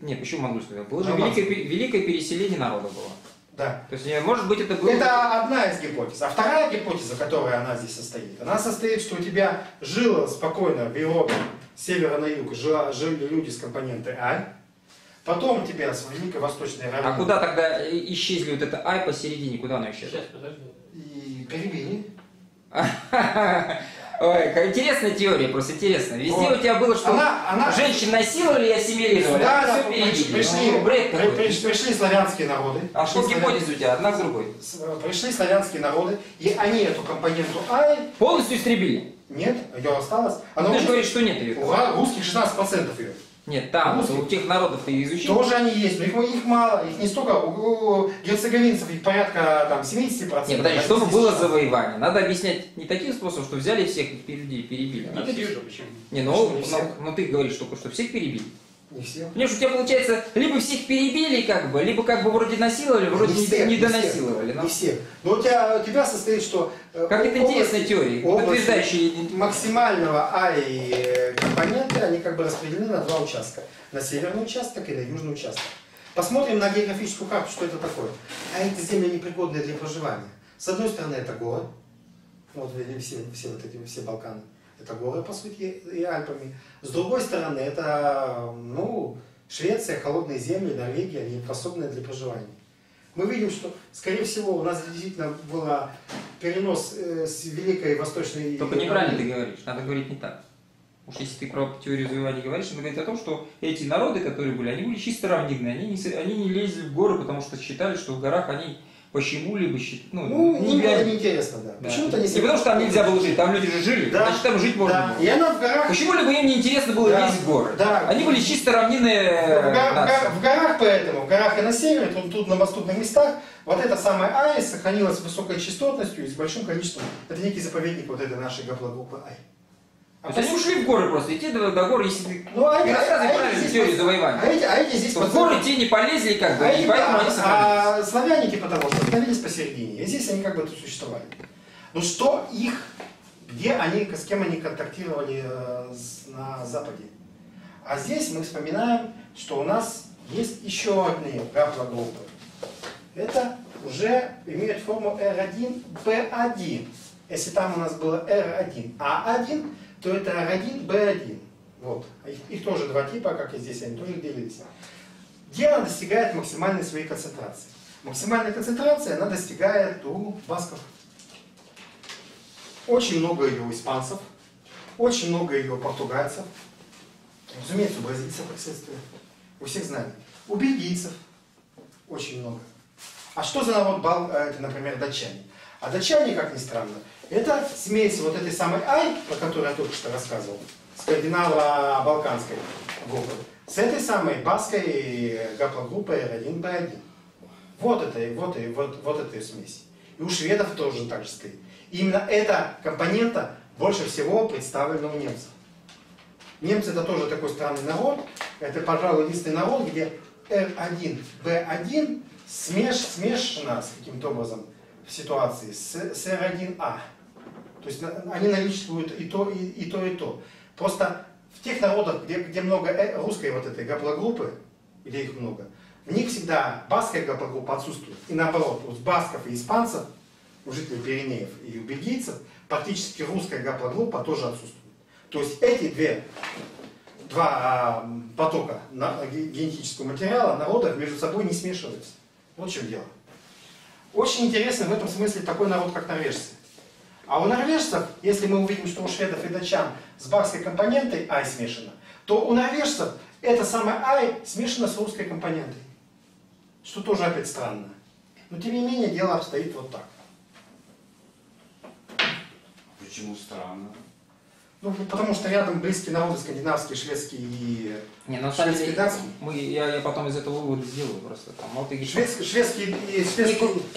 Нет, почему монгольское? Было же великое переселение народа было. Да. То есть, может быть, это было... Это одна из гипотез. А вторая гипотеза, которая она здесь состоит, она состоит, что у тебя жило спокойно в Европе с севера на юг, жили люди с компонентой Ай. Потом у тебя с Великой Восточной равнины... А куда тогда исчезли вот это Ай посередине? Куда она исчезла? Сейчас, подожди. И перевели. Ой, интересная теория, просто интересная. Везде у тебя было, что женщин насиловали и ассимилировали. Да, пришли славянские народы. А что гипотеза у тебя? Одна с другой. Пришли славянские народы, и они эту компоненту Ай... Полностью истребили? Нет, ее осталось. Ты же говоришь, что нет ее. У русских 16% ее. Нет, там, у тех народов ты изучил. Тоже они есть, но их мало, их не столько, у герцеговинцев их порядка там, 70%. Нет, подожди, чтобы было завоевание, надо объяснять не таким способом, что взяли всех людей и перебили. Ты говоришь только, что всех перебили. Не всех. Потому что у тебя получается, либо всех перебили, либо вроде насиловали, вроде не донасиловали. Не всех. Но у тебя состоит, что... Как это интересная теория, подтверждающая... максимального Ай компонента, они распределены на два участка. На северный участок и на южный участок. Посмотрим на географическую карту, что это такое. А эти земли непригодные для проживания. С одной стороны, это горы. Вот все Балканы. Это горы, по сути, и Альпами. С другой стороны, это Швеция, холодные земли, Норвегия, они способные для проживания. Мы видим, что, скорее всего, у нас действительно был перенос с Великой Восточной... Только неправильно ты говоришь, надо говорить не так. Уж если ты про теорию завоевания говоришь, надо говорить о том, что эти народы, которые были, они были чисто равнинные, они не лезли в горы, потому что считали, что в горах они... Почему-либо считать. Это неинтересно, да. Почему-то не потому, что там нельзя было жить, там люди же жили, значит там жить можно было. И она в горах... Почему-либо им неинтересно было лезть в горы. Да. Они были чисто равнинные. В горах и на севере, тут на доступных местах, вот эта самая Ай сохранилась с высокой частотностью и с большим количеством. Это некий заповедник вот этой нашей гаплогруппы Ай. А то есть они ушли в горы просто, идти до горы, если ты рассказывай правильную теорию завоевания. А эти здесь в горы те не полезли и поэтому они сохранились. А славяне потому что остановились посередине, и здесь они существовали. Ну что их, с кем они контактировали на Западе? А здесь мы вспоминаем, что у нас есть еще одни гаплогруппы. Это уже имеет форму R1, B1. Если там у нас было R1, A1, то это R1, B1. Вот. Их тоже два типа, как и здесь, они тоже делились. Где она достигает максимальной своей концентрации? Максимальная концентрация она достигает у басков. Очень много ее у испанцев, очень много ее у португальцев, разумеется, у бразильцев присутствует, у всех знаний. У бельгийцев очень много. А что за народ бал, это, например, датчане? А датчане, как ни странно, это смесь вот этой самой Ай, про которую я только что рассказывал, скандинаво-балканской группы, с этой самой баской гаплогруппой R1B1. Вот эта смесь. И у шведов тоже так же стоит. И именно эта компонента больше всего представлена у немцев. Немцы это тоже такой странный народ. Это, пожалуй, единственный народ, где R1B1 смешана с каким-то образом в ситуации с R1A. То есть они наличествуют и то, и то, и то. Просто в тех народах, где много русской вот этой гаплогруппы, где их много, в них всегда баская гаплогруппа отсутствует. И наоборот, у басков и испанцев, у жителей Пиренеев и у бельгийцев, практически русская гаплогруппа тоже отсутствует. То есть эти два потока генетического материала народов между собой не смешиваются. Вот в чем дело. Очень интересен в этом смысле такой народ, как норвежцы. А у норвежцев, если мы увидим, что у шведов и датчан с бахской компонентой ай смешано, то у норвежцев это самое ай смешано с русской компонентой. Что тоже опять странно. Но тем не менее дело обстоит вот так. Почему странно? Ну, потому что рядом близкие народы, скандинавские, шведские и шведские, датские. Я потом из этого вывода сделаю просто. Там, вот, и...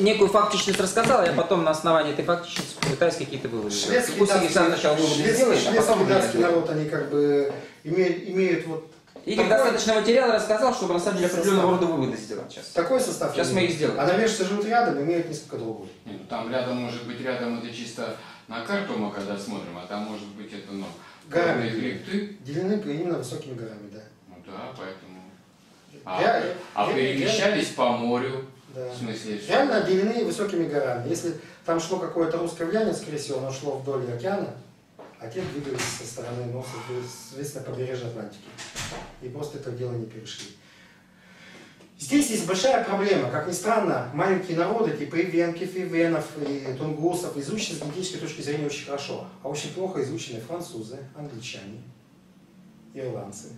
Некую фактичность рассказал, я потом на основании этой фактичности пытаюсь какие-то выводы. Шведские, датские народ, они как бы имеют вот... Игорь достаточно материала рассказал, чтобы на самом деле определенного рода выводы сделать сейчас. Такой состав. Сейчас мы их сделаем. А норвежцы живут рядом, имеют несколько долгов. Нет, там рядом может быть, рядом это чисто... На карту мы когда смотрим, а там может быть это, ну, горами хребты. Делены именно высокими горами, да. Ну да, поэтому. Перемещались по морю. Да. В смысле, реально делены высокими горами. Если там шло какое-то русское влияние, скорее всего, оно шло вдоль океана, а те двигались со стороны носа, соответственно, побережья Атлантики. И просто это дело не перешли. Здесь есть большая проблема. Как ни странно, маленькие народы, типа ивенков, ивенов и тунгусов, изучены с генетической точки зрения очень хорошо. А очень плохо изучены французы, англичане, ирландцы.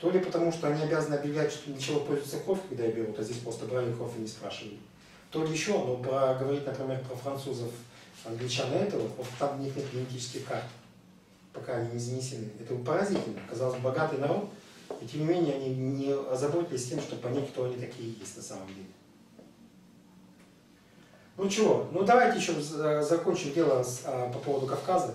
То ли потому, что они обязаны объявлять, что ничего пользуются кровь, когда берут, а здесь просто брали кровь и не спрашивали. То ли еще, но говорить, например, про французов, англичан и этого, вот там у них нет генетических карт, пока они не занесены. Это поразительно. Казалось бы, богатый народ, и тем не менее, они не озаботились тем, чтобы понять, кто они такие есть на самом деле. Ну чего, ну давайте еще закончим дело по поводу Кавказа.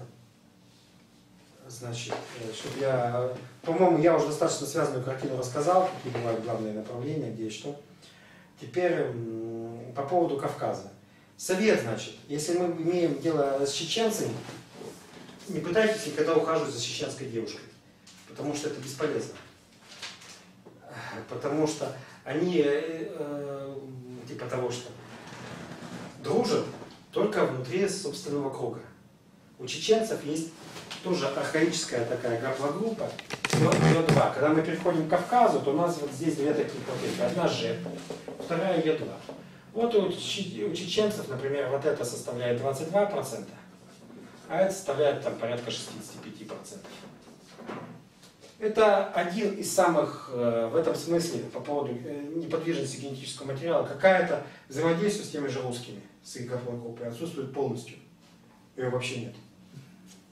Значит, чтобы я, по-моему, я уже достаточно связанную картину рассказал, какие бывают главные направления, где и что. Теперь по поводу Кавказа. Совет, значит, если мы имеем дело с чеченцами, не пытайтесь никогда ухаживать за чеченской девушкой, потому что это бесполезно. Потому что они, типа того, что дружат только внутри собственного круга. У чеченцев есть тоже архаическая такая группа, Е2. Когда мы переходим к Кавказу, то у нас вот здесь две такие попытки. Одна Ж, вторая Е2. Вот у чеченцев, например, вот это составляет 22%, а это составляет там порядка 65%. Это один из самых, в этом смысле, по поводу неподвижности генетического материала, какая-то взаимодействие с теми же русскими, с их гаплогруппой, отсутствует полностью. Ее вообще нет.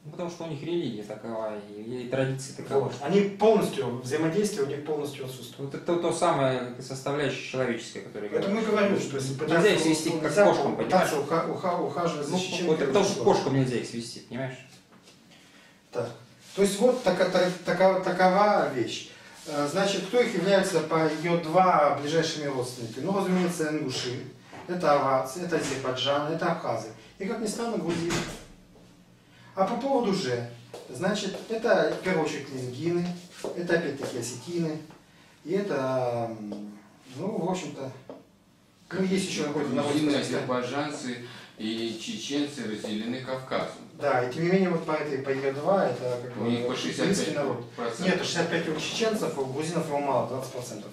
Ну, потому что у них религия такова, и традиции такова. Вот. Они полностью, взаимодействие у них полностью отсутствует. Вот это то самое составляющее человеческое, которое... Это мы говорим, что если пытаться... Нельзя их свести, как кошкам, понимаешь? Ухаживать за чеченкой. Вот это потому что кошкам нельзя их свести, понимаешь? Так. То есть вот такова вещь. Значит, кто их является по Е2 ближайшими родственниками? Ну, разумеется, ингуши, это аварцы, это Азербайджан, это абхазы. И, как ни странно, грузины. А по поводу Ж, значит, это, в первую очередь, лезгины, это, опять-таки, осетины, и это, ну, в общем-то, ну, есть еще какой-то народ. Азербайджанцы и чеченцы разделены Кавказом. Да, и тем не менее, вот по этой, по Е2, это как бы близкий народ. Нет, 65 у чеченцев, у грузинов его мало, 20%.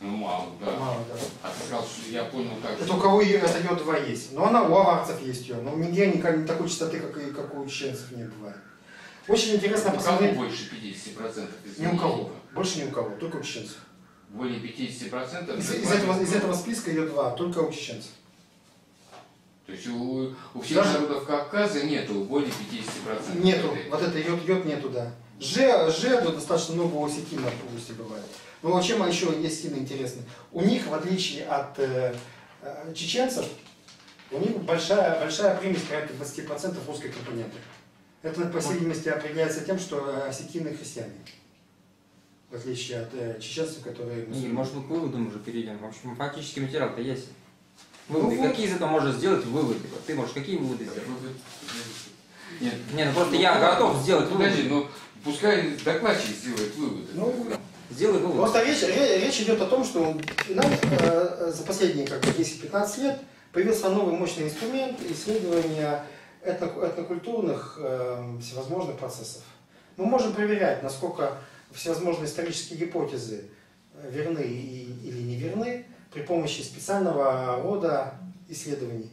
Ну, мало, да. Мало, да. А ты сказал, что я понял так. Это что... у кого это Е2 есть. Но она у аварцев есть ее. Но нигде не такой частоты, как у чеченцев, не бывает. Очень интересно посмотреть. У кого больше 50%? Ни у кого. Больше ни у кого, только у чеченцев. Более 50%? Из этого списка Е2, только у чеченцев. То есть у всех народов Кавказа нету более 50%. Нету. Вот это йод нету, да. Ж достаточно много у осетин, допустим, бывает. Но чем еще осетины интересны? У них, в отличие от чеченцев, у них большая примесь, порядка 20% русской компоненты. Это, по всей видимости, определяется тем, что осетины христиане. В отличие от чеченцев, которые... Не, может быть, к выводам уже перейдем. В общем, фактически материал-то есть. Выводы. Ну, какие из этого можно сделать выводы? Ты можешь какие выводы сделать? Нет, ну просто я готов сделать выводы. Подожди, ну пускай докладчик сделает выводы. Ну, сделай выводы. Просто речь идет о том, что нам за последние 10-15 лет появился новый мощный инструмент исследования этнокультурных всевозможных процессов. Мы можем проверять, насколько всевозможные исторические гипотезы верны или не верны при помощи специального рода исследований,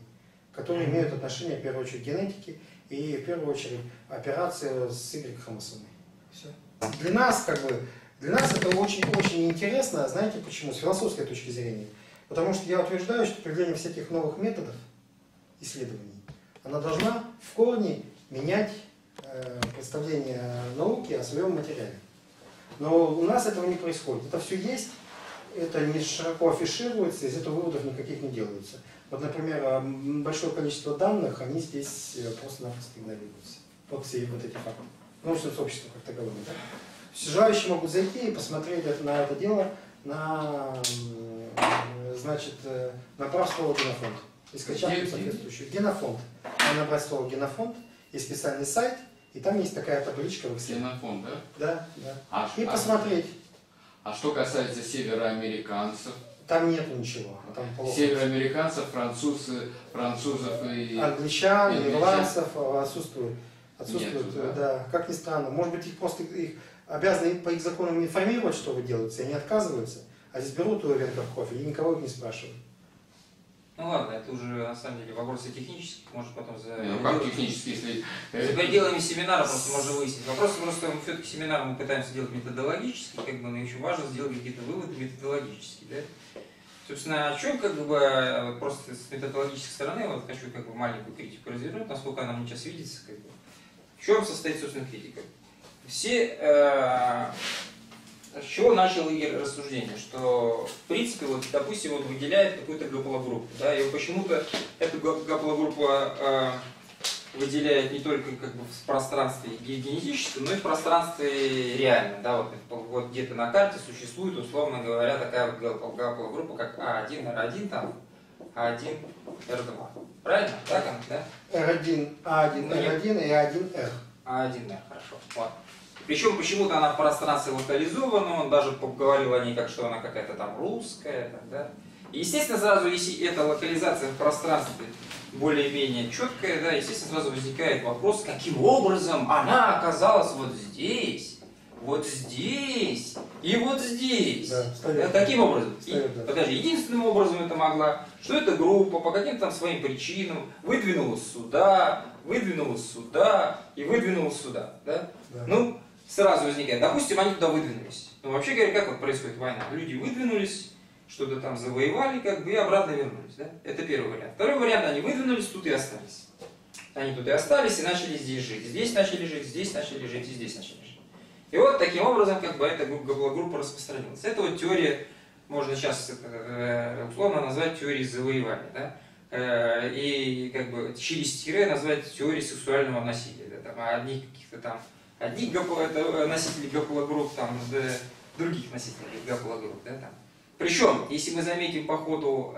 которые имеют отношение, в первую очередь, к генетике и, в первую очередь, операции с Y-хромосомой. Все. Для нас это очень-очень интересно, знаете почему? С философской точки зрения. Потому что я утверждаю, что появление всяких новых методов исследований, она должна в корне менять представление науки о своем материале. Но у нас этого не происходит. Это все есть, это не широко афишируется, из этого выводов никаких не делается. Вот, например, большое количество данных, они здесь просто-напросто игнорируются. Вот все вот эти факты. Научное сообщество как таковое. Да? Желающие могут зайти и посмотреть на это дело, набрав слово «генофонд». И скачать соответствующую генофонд. Набрать слово «генофонд» и специальный сайт, и там есть такая табличка в Excel. Генофонд, да? Да, да. И посмотреть. А что касается североамериканцев? Там нету ничего. Там североамериканцев, французов и... Англичан, ирландцев отсутствуют. Нету, да, как ни странно. Может быть, их просто обязаны по их законам информировать, что вы делаете, и они отказываются. А здесь берут у рентов кофе и никого их не спрашивают. Ну ладно, это уже на самом деле вопросы технических, может потом за... Ну как технические, если... За пределами семинара просто можно выяснить. Вопросы просто, все-таки семинар мы пытаемся делать методологически, как бы, но еще важно сделать какие-то выводы методологические, да? Собственно, о чем, как бы, просто с методологической стороны, вот хочу, как бы, маленькую критику развернуть, насколько она мне сейчас видится, как бы. В чем состоит, собственно, критика? С чего начал Игорь рассуждение, что, в принципе, вот, допустим, он выделяет какую-то гаплогруппу, да, и почему-то эту гаплогруппу выделяет не только, как бы, в пространстве генетическом, но и в пространстве реальном, да, вот где-то на карте существует, условно говоря, такая вот гаплогруппа, как А1, R1, А1, R2, правильно? Так она, да? R1, А1, R1 и А1, R. А1, R, хорошо, ладно. Причем почему-то она в пространстве локализована, он даже говорил о ней, как что она какая-то там русская. Да? И, естественно, сразу, если эта локализация в пространстве более-менее четкая, да, естественно, сразу возникает вопрос, каким образом она оказалась вот здесь и вот здесь. Да, встает. Каким образом? Встает, да. Подожди, единственным образом это могла, что эта группа по каким-то там своим причинам выдвинулась сюда и выдвинулась сюда. Да? Да. Ну, сразу возникает. Допустим, они туда выдвинулись. Но вообще говоря, как вот происходит война? Люди выдвинулись, что-то там завоевали, как бы, и обратно вернулись. Да? Это первый вариант. Второй вариант, они выдвинулись, тут и остались. Они тут и остались и начали здесь жить. Здесь начали жить, здесь начали жить и здесь начали жить. И вот таким образом, как бы, эта гаплогруппа распространилась. Это вот теория, можно сейчас условно назвать теорией завоевания. Да? И, как бы, через тире назвать теорией сексуального насилия. Да? Там, одних каких-то там... Одни носители гаплогрупп, там, других носителей гаплогрупп. Да, там. Причем, если мы заметим по ходу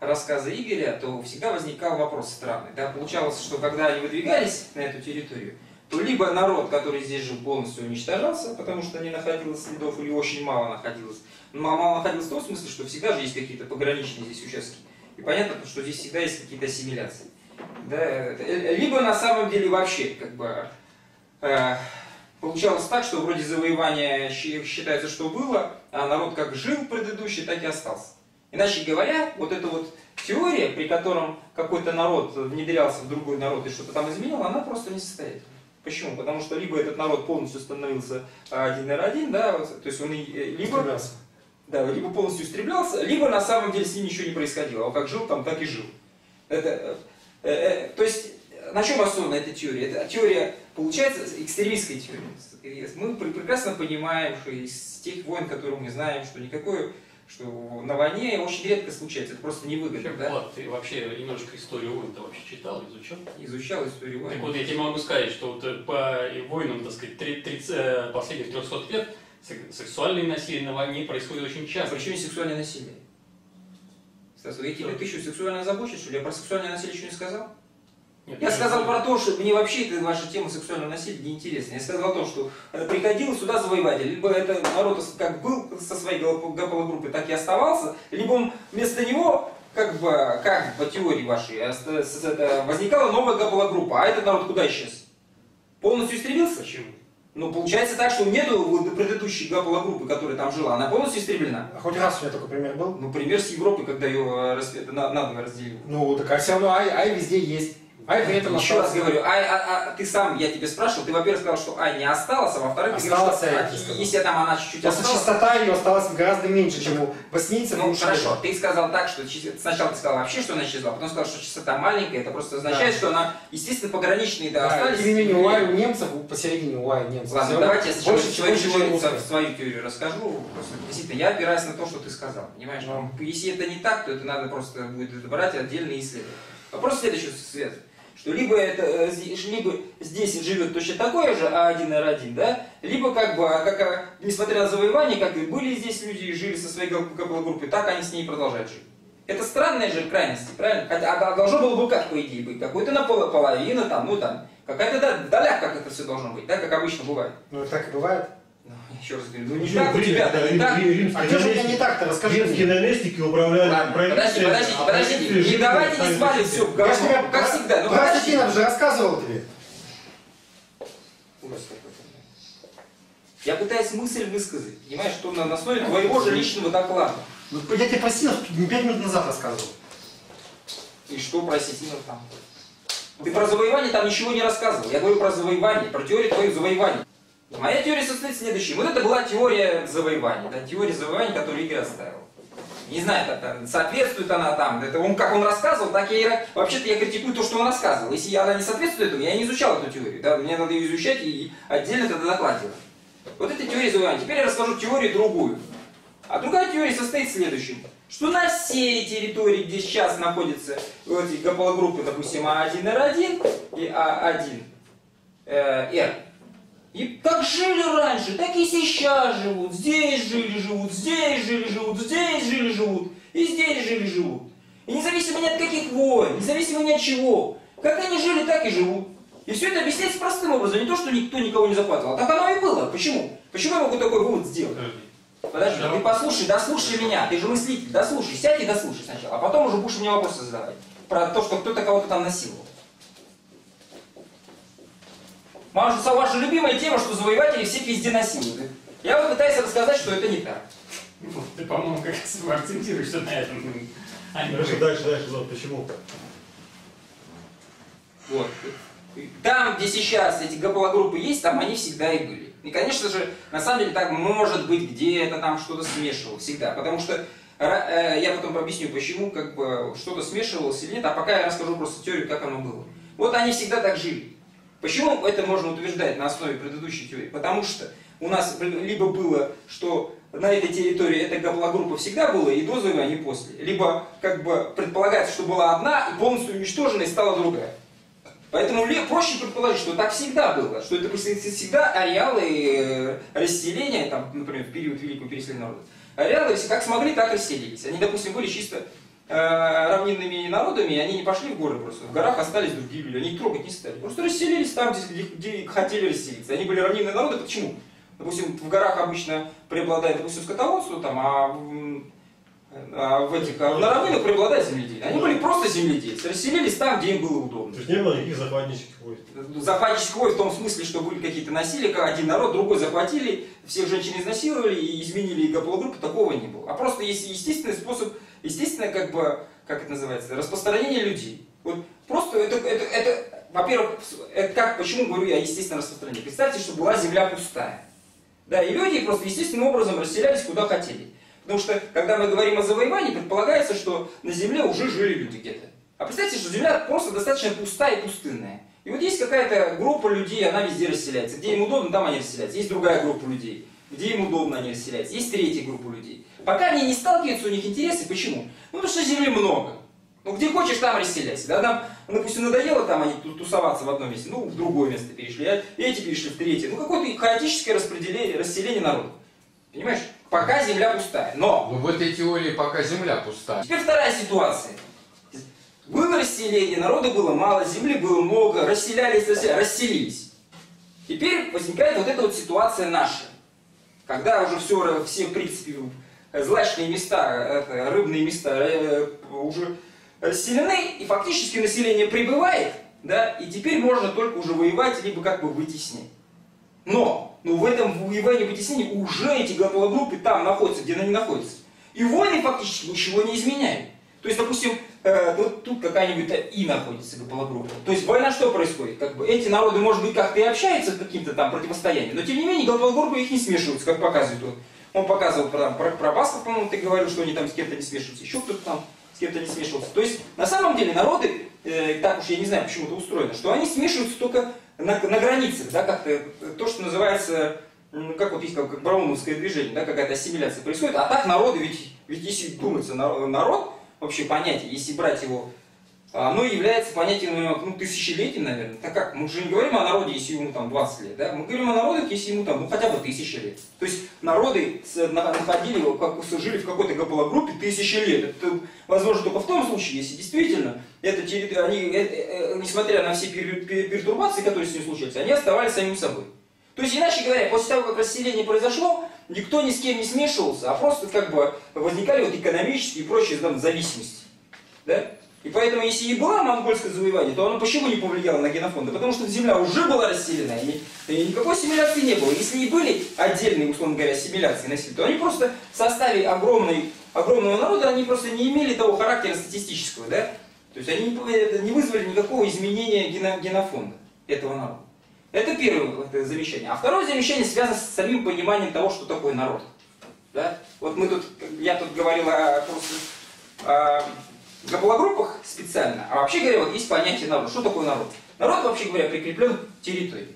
рассказа Игоря, то всегда возникал вопрос странный. Да? Получалось, что когда они выдвигались на эту территорию, то либо народ, который здесь жил, полностью уничтожался, потому что не находилось следов, или очень мало находилось. Но мало находилось в том смысле, что всегда же есть какие-то пограничные здесь участки. И понятно, что здесь всегда есть какие-то ассимиляции. Да? Либо на самом деле вообще, как бы... Получалось так, что вроде завоевание считается, что было, а народ как жил предыдущий, так и остался. Иначе говоря, вот эта вот теория, при котором какой-то народ внедрялся в другой народ и что-то там изменил, она просто не состоит. Почему? Потому что либо этот народ полностью становился 1R1, да, то есть он либо, да, либо полностью истреблялся, либо на самом деле с ним ничего не происходило. Он как жил там, так и жил. Это, то есть... На чем основана эта теория? Эта теория, получается, экстремистская теория. Мы прекрасно понимаем, что из тех войн, которые мы знаем, что никакое, что на войне очень редко случается, это просто невыгодно. Да? Вот, ты вообще немножко историю войн-то вообще читал, изучал? Изучал историю войн. Так вот, я тебе могу сказать, что вот по войнам, так сказать, последних 300 лет сексуальное насилие на войне происходит очень часто. Почему сексуальное насилие? Стас, я тебе тысячу сексуально озабочен, что ли? Я про сексуальное насилие еще не сказал? Нет, я сказал про то, что мне вообще эта ваша тема сексуального насилия неинтересна. Я сказал о том, что приходил сюда завоеватель. Либо это народ как был со своей гаплогруппой, так и оставался, либо он вместо него как по теории вашей, возникала новая гаплогруппа, а этот народ куда исчез? Полностью истребился? Почему? Ну, получается так, что нету предыдущей гаплогруппы, которая там жила, она полностью истреблена. А хоть раз у меня такой пример был? Ну, пример с Европы, когда ее надо разделить. Ну, так а все равно Ай везде есть. Ай при этом еще раз говорю, ты сам, я тебе спрашивал, ты, во-первых, сказал, что Ай не осталась, а во-вторых, ты говоришь, что если там она чуть-чуть осталась... Просто частота ее осталась гораздо меньше, чем у восницы. Ну, хорошо, ты сказал так, что сначала ты сказал вообще, что она исчезла, потом сказал, что частота маленькая, это просто означает, что она, естественно, пограничная, да, остались. Тем не менее, у Ай у немцев, посередине у Ай у немцев. Ладно, давайте я сначала свою теорию расскажу. Действительно, я опираюсь на то, что ты сказал, понимаешь? Если это не так, то это надо просто будет брать отдельные исследования. Вопрос следующий, Свет. Что либо здесь живет точно такое же, А1Р1, да? Либо несмотря на завоевание, как и были здесь люди и жили со своей гаплогруппой, так они с ней продолжают жить. Это странная же крайность, правильно? Хотя должно было бы как по идее быть, какой-то наполовину, там, ну там, какая-то доля, как это все должно быть, да, как обычно бывает. Ну так и бывает. Еще раз говорю, ну не так у тебя, не так. А что же у меня не так-то, расскажи. Римские наместники управляли провинцией. Подождите, не давайте не свалить все в голову, как всегда. Ну подожди, нам же рассказывал тебе. Я пытаюсь мысль высказать, понимаешь, что на основе твоего же личного доклада. Ну я тебе просил, 5 минут назад рассказывал. И что просил там? Ты про завоевание там ничего не рассказывал. Я говорю про завоевание, про теорию твоих завоеваний. Моя теория состоит в следующем. Вот это была теория завоевания, да, теория завоевания, которую Игорь оставил. Не знаю, соответствует она там, это как он рассказывал, так я вообще-то я критикую то, что он рассказывал. Если она не соответствует этому, я не изучал эту теорию, да, мне надо ее изучать и отдельно тогда доклад делать. Вот это теория завоевания. Теперь я расскажу теорию другую. А другая теория состоит в следующем, что на всей территории, где сейчас находятся эти гаплогруппы, допустим, А1Р1 и А1Р, и как жили раньше, так и сейчас живут. Здесь жили, живут, здесь жили, живут, здесь жили, живут, и здесь жили, живут. И независимо ни от каких войн, независимо ни от чего, как они жили, так и живут. И все это объясняется простым образом, не то, что никто никого не захватывал, а так оно и было. Почему? Почему я могу такой вывод сделать? Подожди, ты послушай, дослушай меня, ты же мыслитель, дослушай, сядь и дослушай сначала, а потом уже будешь мне вопросы задавать про то, что кто-то кого-то там насиловал. Ваша любимая тема, что завоеватели все везде насилуют. Я вот пытаюсь рассказать, что это не так. Ты, по-моему, как раз акцентируешься на этом. Хорошо, дальше, вот почему. Вот. Там, где сейчас эти гаплогруппы есть, там они всегда и были. И, конечно же, на самом деле так может быть, где-то там что-то смешивало всегда. Потому что я потом объясню, почему что-то смешивалось или нет, а пока я расскажу просто теорию, как оно было. Вот они всегда так жили. Почему это можно утверждать на основе предыдущей теории? Потому что у нас либо было, что на этой территории эта гаплогруппа всегда была, и до завоевания, и после. Либо предполагается, что была одна, и полностью уничтожена, и стала другая. Поэтому проще предположить, что так всегда было, что это всегда ареалы расселения, там, например, в период Великого переселения народов. Ареалы как смогли, так расселились. Они, допустим, были чисто равнинными народами, и они не пошли в горы просто. В горах остались другие люди, они их трогать не стали. Просто расселились там, где хотели расселиться. Они были равнинные народы. Почему? Допустим, в горах обычно преобладает, допустим, скотоводство, там, на равнинах преобладает земледелие. Они были просто земледельцы, расселились там, где им было удобно. То есть не было никаких захватнических войн? Захватнических войн в том смысле, что были какие-то насилия, как один народ, другой захватили, всех женщин изнасиловали и изменили гаплогруппу, такого не было. А просто есть естественный способ. Естественно, как это называется, распространение людей. Вот просто это во-первых, почему говорю я естественно распространение? Представьте, что была земля пустая. Да, и люди просто естественным образом расселялись куда хотели. Потому что, когда мы говорим о завоевании, предполагается, что на земле уже жили люди где-то. А представьте, что земля просто достаточно пустая и пустынная. И вот есть какая-то группа людей, она везде расселяется. Где им удобно, там они расселяются. Есть другая группа людей, где им удобно, они расселяются. Есть третья группа людей. Пока они не сталкиваются, у них интересы. Почему? Ну, потому что земли много. Ну, где хочешь, там расселяйся. Да, нам, допустим, надоело там они тусоваться в одном месте, ну, в другое место перешли, а эти перешли в третье. Ну, какое-то хаотическое распределение, расселение народа. Понимаешь? Пока земля пустая. Но! Ну, в этой теории пока земля пустая. Теперь вторая ситуация. Было расселение, народа было мало, земли было много, расселились. Теперь возникает вот эта вот ситуация наша. Когда уже все, в принципе, злачные места, рыбные места уже расселены, и фактически население прибывает, да, и теперь можно только уже воевать, либо как бы вытеснить. Но в этом воевании-вытеснении уже эти гаплогруппы там находятся, где они находятся. И войны фактически ничего не изменяют. То есть, допустим, вот тут какая-нибудь И находится гаплогруппа. То есть война что происходит? Как бы эти народы, может быть, как-то и общаются в каким-то там противостоянии, но тем не менее гаплогруппы их не смешиваются, как показывает он. Он показывал про Басков, по-моему, ты говорил, что они там с кем-то не смешиваются, еще кто-то там с кем-то не смешивался. То есть, на самом деле, народы, так уж я не знаю, почему это устроено, что они смешиваются только на границах, да, как-то то, что называется, ну, как вот есть как браунское движение, да, какая-то ассимиляция происходит, а так народы, ведь если думается народ, вообще понятие, если брать его, оно является понятием, ну, тысячелетий, наверное, так как мы же не говорим о народе, если ему там 20 лет, да, мы говорим о народах, если ему там, ну, хотя бы 1000 лет. То есть народы находили, жили в какой-то гаплогруппе 1000 лет. Это возможно только в том случае, если действительно, несмотря на все пертурбации, которые с ним случаются, они оставались самим собой. То есть, иначе говоря, после того, как расселение произошло, никто ни с кем не смешивался, а просто как бы возникали вот экономические и прочие там зависимости. Да? И поэтому, если и было монгольское завоевание, то оно почему не повлияло на генофонды? Потому что земля уже была расселена, и никакой ассимиляции не было. Если и были отдельные, условно говоря, ассимиляции населения, то они просто в составе огромного народа, они просто не имели того характера статистического, да? То есть они не вызвали никакого изменения генофонда этого народа. Это первое замечание. А второе замечание связано с самим пониманием того, что такое народ. Да? Вот мы тут, я тут говорил о гаплогруппах специально, а вообще говоря, вот есть понятие народ. Что такое народ? Народ, вообще говоря, прикреплен к территории.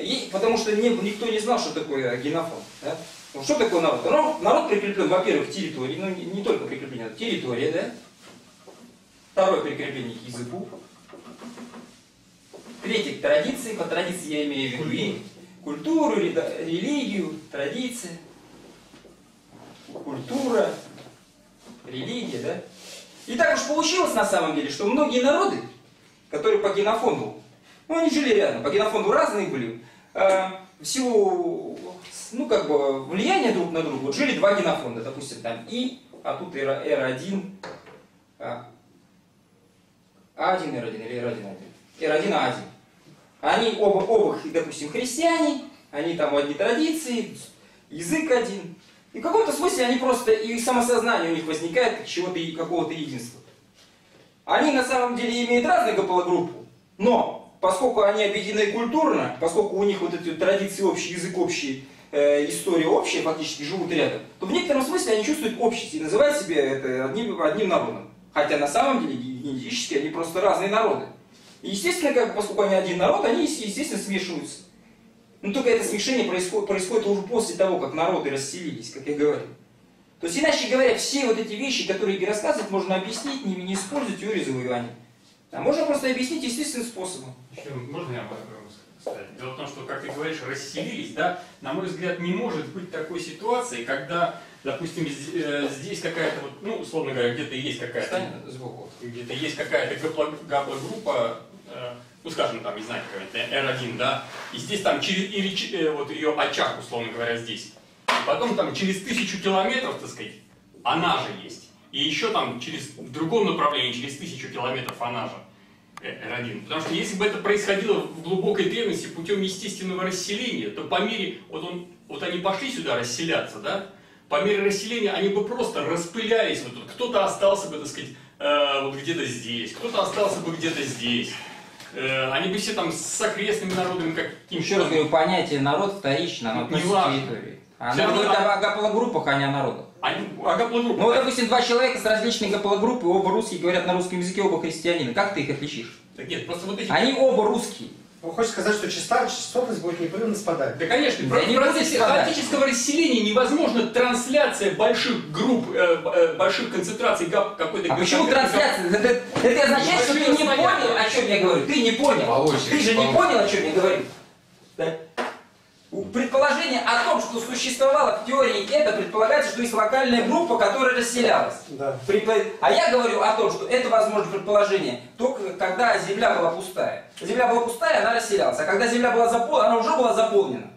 И, потому что никто не знал, что такое генофонд. Да? Ну, что такое народ? Народ прикреплен, во-первых, к территории, ну не только прикрепление, но к территории, да? Второе прикрепление к языку. Третье к традиции, по традиции я имею в виду и культуру, религию, традиции, культура, религия, да? И так уж получилось на самом деле, что многие народы, которые по генофонду, ну они жили рядом, по генофонду разные были, в силу, ну как бы, влияния друг на друга, вот жили два генофонда, допустим, там И, а тут R1, А1, R1 или R1, R1, А1. Они оба, допустим, христиане, они там одни традиции, язык один. И в каком-то смысле они просто, и самосознание у них возникает чего-то и какого-то единства. Они на самом деле имеют разную гаплогруппу, но поскольку они объединены культурно, поскольку у них вот эти традиции общие, язык общий, история общая, фактически живут рядом, то в некотором смысле они чувствуют общество и называют себя это одним народом. Хотя на самом деле генетически они просто разные народы. И естественно, поскольку они один народ, они, естественно, смешиваются. Но только это смешение происходит уже после того, как народы расселились, как я говорил. То есть, иначе говоря, все вот эти вещи, которые я рассказываю, можно объяснить, не используя теорию завоевания. А можно просто объяснить естественным способом. Можно я об этом сказать? Дело в том, что, как ты говоришь, расселились, да? На мой взгляд, не может быть такой ситуации, когда, допустим, здесь какая-то, ну, условно говоря, где-то есть какая-то... Где-то есть какая-то гаплогруппа, ну, скажем, там, не знаю, какая-то R1, да, и здесь там через вот ее очаг, условно говоря, здесь. И потом там через 1000 километров, так сказать, она же есть. И еще там через, в другом направлении, через 1000 километров она же R1. Потому что если бы это происходило в глубокой древности путем естественного расселения, то по мере, вот они пошли сюда расселяться, да, по мере расселения они бы просто распылялись, вот кто-то остался бы, так сказать, вот где-то здесь, кто-то остался бы где-то здесь. Они бы все там с окрестными народами каким-то... Еще раз говорю, понятие народ вторично, оно относится к территории. Она говорит о гаплогруппах, а не о народах. О гаплогруппах. Ну, допустим, два человека с различной гаплогруппы, оба русские, говорят на русском языке, оба христианина. Как ты их отличишь? Так нет, просто вот эти... Они оба русские. Он хочет сказать, что частотность будет непрерывно спадать. Да, конечно. В процессе хаотического расселения невозможна трансляция больших групп, больших концентраций какой-то... А почему трансляция? Это означает, что ты не понял, о чем я говорю. Ты не понял. Ты же не понял, о чем я говорю. Предположение о том, что существовало в теории это, предполагается, что есть локальная группа, которая расселялась. Да. А я говорю о том, что это возможно предположение только когда земля была пустая. Земля была пустая, она расселялась. А когда земля была заполнена, она уже была заполнена.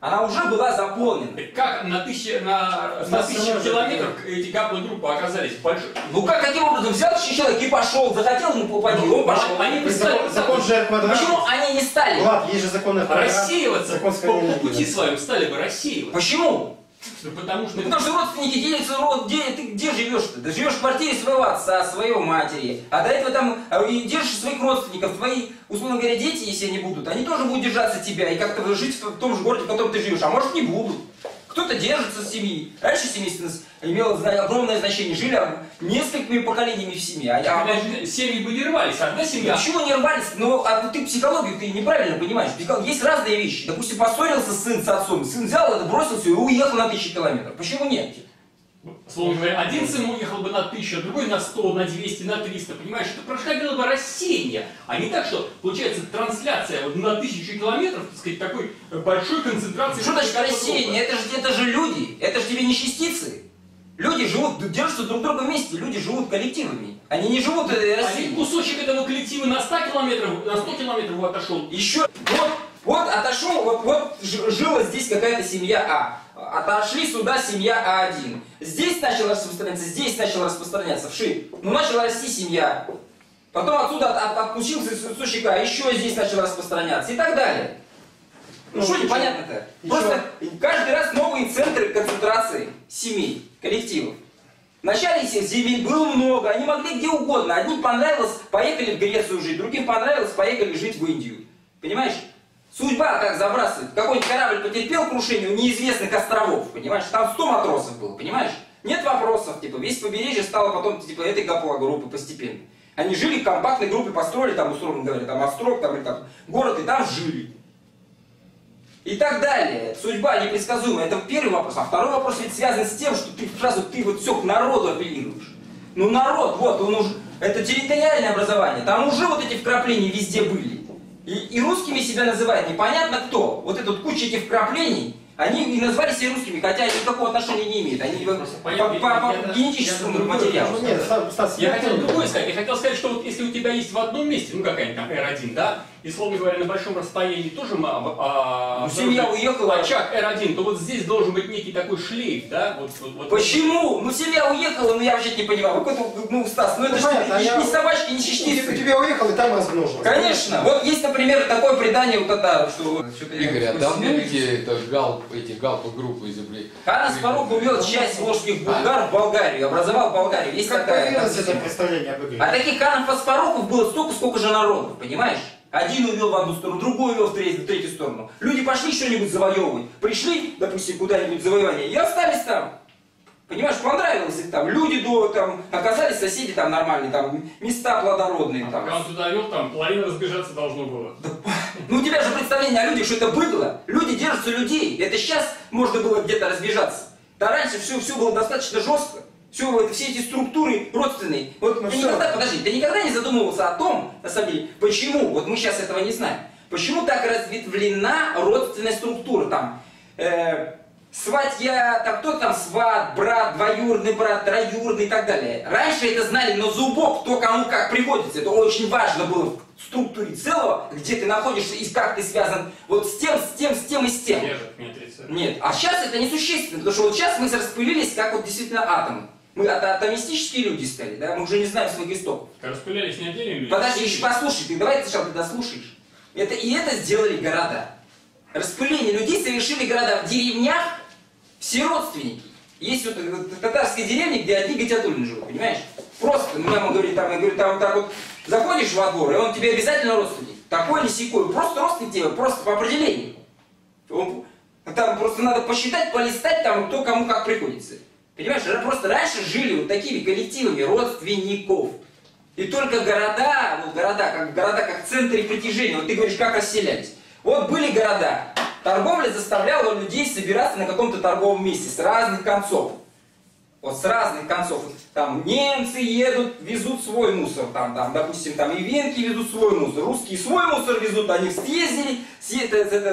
Она уже была заполнена. Как на тысячу километров эти гаплогруппы оказались большие? Ну как, каким образом взял человек и пошел, захотел ему попадить, он пошел. Они представили закон же квадрат. Почему они не стали? Влад, есть же законы рассеиваться. По пути своим стали бы рассеиваться. Почему? Ну, потому что родственники делятся, ты где живешь-то? Ты живешь в квартире своего отца, своей матери, а до этого там держишь своих родственников, твои, условно говоря, дети, если они будут, они тоже будут держаться тебя и как-то жить в том же городе, в котором ты живешь, а может не будут. Кто-то держится с семьи. Раньше семейственность имела огромное значение. Жили несколькими поколениями в семье. Семьи бы не рвались, одна семья. Почему не рвались? Ну, ты психологию ты неправильно понимаешь. Есть разные вещи. Допустим, поссорился сын с отцом, сын взял это, бросился и уехал на 1000 километров. Почему нет? Словом говоря, один сын уехал бы на 1000, другой на 100, на 200, на 300, понимаешь, это происходило бы рассеяние, а не так, что получается трансляция на 1000 километров, так сказать, такой большой концентрации. Что значит рассеяние? Это же люди, это же тебе не частицы. Люди живут, держатся друг друга вместе, люди живут коллективами. Они не живут рассеянно. Кусочек этого коллектива на 100 километров отошел. Еще вот отошел, вот жила здесь какая-то семья А. Отошли сюда семья А1. Здесь начала распространяться, здесь начала распространяться, вши. Ну, начала расти семья. Потом отсюда отпустился кусочек А, еще здесь начала распространяться и так далее. Ну, что непонятно-то? Просто каждый раз новые центры концентрации семей, коллективов. Вначале всех земель было много, они могли где угодно. Одним понравилось, поехали в Грецию жить, другим понравилось, поехали жить в Индию. Понимаешь? Судьба как забрасывает. Какой-нибудь корабль потерпел крушение у неизвестных островов, понимаешь? Там 100 матросов было, понимаешь? Нет вопросов, типа, весь побережье стало потом, типа, этой гаплогруппы постепенно. Они жили в компактной группе, построили там, условно говоря, там остров, там, или там город, и там жили. И так далее. Судьба непредсказуемая. Это первый вопрос. А второй вопрос ведь связан с тем, что ты вот все к народу апеллируешь. Ну народ, вот, он уже... Это территориальное образование. Там уже вот эти вкрапления везде были. И русскими себя называют непонятно кто. Вот эта куча этих вкраплений, они и назвали себя русскими, хотя никакого отношения не имеют. Они по генетическому материалу. Я хотел другое сказать. Я хотел сказать, что вот если у тебя есть в одном месте, ну какая-нибудь там R1, да, и, словно говоря, на большом расстоянии тоже семья уехала, очаг R1, то вот здесь должен быть некий такой шлейф, да? Почему? Ну семья уехала, но я вообще не понимаю. Ну, Стас, ну это же не собачки, не чечницы. Если у тебя уехал, и там размножилось. Конечно. Вот есть, например, такое предание у татар, что... Игорь, а давно эти галпы-группы изобрели? Ханас Фарух увел часть волжских булгар в Болгарию, образовал Болгарию. Есть такая... Как появилось это представление об Игоре? А таких Ханас Фарухов было столько, сколько же народов, понимаешь? Один увел в одну сторону, другой увел в третью сторону. Люди пошли что-нибудь завоевывать. Пришли, допустим, куда-нибудь завоевание и остались там. Понимаешь, понравилось им там. Люди там, оказались соседи там нормальные, там места плодородные. А там. Пока он туда вел, там половина разбежаться должно было. Ну у тебя же представление о людях, что это быдло. Люди держатся людей. Это сейчас можно было где-то разбежаться. Да раньше все было достаточно жестко. Все эти структуры родственные. Вот ты никогда не задумывался о том, на самом деле, почему, вот мы сейчас этого не знаем, почему так разветвлена родственная структура, там, сватья, там, кто там сват, брат, двоюродный брат, троюродный и так далее. Раньше это знали на зубок, кто кому как приводится, это очень важно было в структуре целого, где ты находишься и как ты связан вот с тем. Нет, а сейчас это несущественно, потому что вот сейчас мы распылились, как вот действительно атомы. Мы атомистические люди стали, да? Мы уже не знаем своих истоков. Распылялись не отдельные люди. Подожди, еще послушай, ты давай сначала ты дослушаешь. Это сделали города. Распыление людей совершили города. В деревнях все родственники. Есть вот татарские деревни, где одни гатядулины живут, понимаешь? Просто, ну я ему говорю, там вот так вот, заходишь во двор, и он тебе обязательно родственник. Такой или сякой, просто родственник тебе, просто по определению. Там просто надо посчитать, полистать, там кто кому как приходится. Понимаешь, просто раньше жили вот такими коллективами родственников. И только города, вот города как центры притяжения, вот ты говоришь, как расселялись. Вот были города, торговля заставляла людей собираться на каком-то торговом месте с разных концов. Вот с разных концов. Там немцы едут, везут свой мусор. Там допустим, там и венки везут свой мусор. Русские свой мусор везут, они съездили,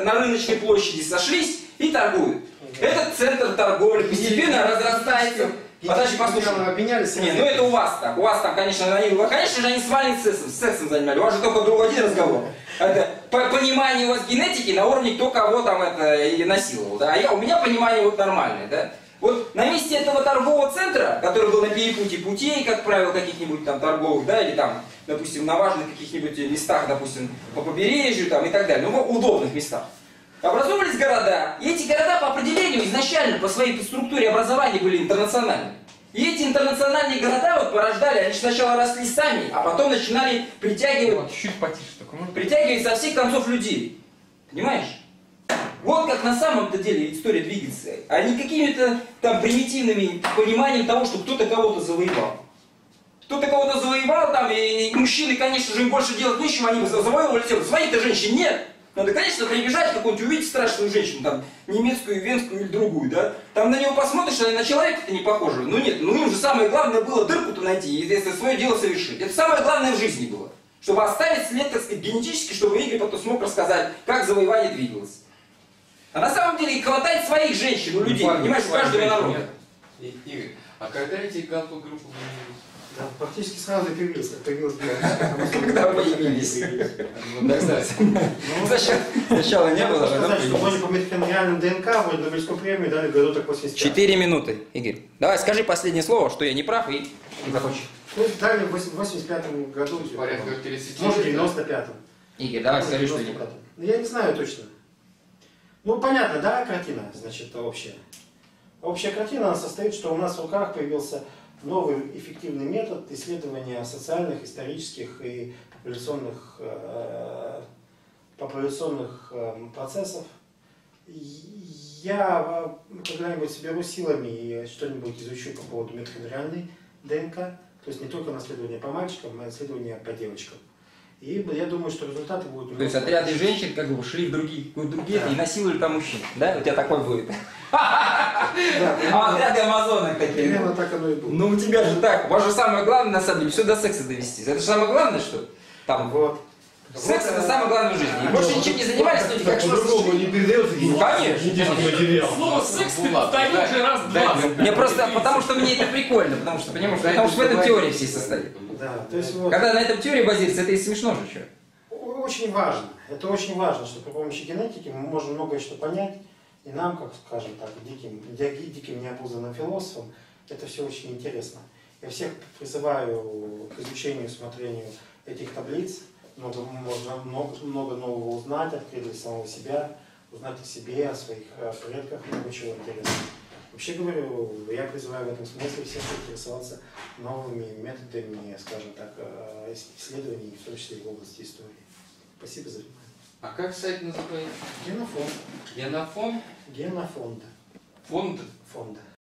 на рыночной площади сошлись и торгуют. Этот центр торговли постепенно разрастается. Подожди, послушай. Не, ну это у вас так. У вас там, конечно, они, конечно же, они с вами сексом занимались. У вас же только другой один разговор. Это понимание у вас генетики на уровне, кто кого там это насиловал. Да? А я, у меня понимание вот нормальное, да. Вот на месте этого торгового центра, который был на перепутье путей, как правило, каких-нибудь там торговых, да, или там, допустим, на важных каких-нибудь местах, допустим, по побережью там и так далее, ну, в удобных местах, образовывались города, и эти города по определению изначально по своей структуре образования были интернациональными. И эти интернациональные города вот порождали, они сначала росли сами, а потом начинали притягивать, чуть-чуть потише, притягивать со всех концов людей, понимаешь? Вот как на самом-то деле история двигается, а не какими-то там примитивными пониманием того, что кто-то кого-то завоевал. Кто-то кого-то завоевал там, и мужчины, конечно же, им больше делать нечего, они завоевывали тело. Своих-то женщин нет. Надо, конечно, прибежать, какую-нибудь увидеть страшную женщину, там, немецкую, венскую или другую, да. Там на него посмотришь, а на человека-то не похоже. Ну нет, ну им же самое главное было дырку-то найти, и это свое дело совершить. Это самое главное в жизни было. Чтобы оставить след, так сказать, генетически, чтобы Игорь потом смог рассказать, как завоевание двигалось. А на самом деле хватает своих женщин, у людей, ну, понимаешь, у каждого народа. Игорь, а когда эти гаплы группы появились? Да, практически сразу появились, как появилась гаплы. Когда появились? Сначала не было. Сказать, что вроде по митохондриальным ДНК, вроде Нобелевскую премию дали в году так 85. 4 минуты, Игорь. Давай, скажи последнее слово, что я не прав и закончи. Ну, дали в 85-м году. Порядка 30. Может, в 95-м. Игорь, давай, скажи, что не прав. Я не знаю точно. Ну, понятно, да, картина, значит, общая. Общая картина состоит, что у нас в руках появился новый эффективный метод исследования социальных, исторических и популяционных процессов. Я когда-нибудь соберу силами и что-нибудь изучу по поводу митохондриальной ДНК, то есть не только наследование по мальчикам, а наследование по девочкам. И я думаю, что результаты будут... То есть отряды женщин как бы шли в другие да. И насиловали там мужчин, да? У тебя такой будет. А отряды амазонок такие. Примерно так оно и будет. Ну у тебя же так. У вас же самое главное, на самом деле, все до секса довести. Это же самое главное, что там... Вот. Секс это самое главное в жизни. Больше ничем не занимались, но никак что-то... Другого не передается, ну конечно. Слово секс ты повторил же раз 20. Мне просто... Потому что мне это прикольно, потому что, понимаешь, потому что в этом теории все состоит. Да, то есть вот, когда на этом теории базируется, это и смешно же что. Очень важно. Это очень важно, что при помощи генетики мы можем многое что понять. И нам, как скажем так, диким необузданным философам, это все очень интересно. Я всех призываю к изучению, смотрению этих таблиц. Можно много нового узнать, открыть для самого себя, узнать о себе, о своих предках, много чего интересного. Вообще говорю, я призываю в этом смысле всех интересоваться новыми методами, скажем так, исследований, в том числе и в области истории. Спасибо за внимание. А как сайт называется? Генофонд. Генофонд? Генофонд. Фонд? Фонд.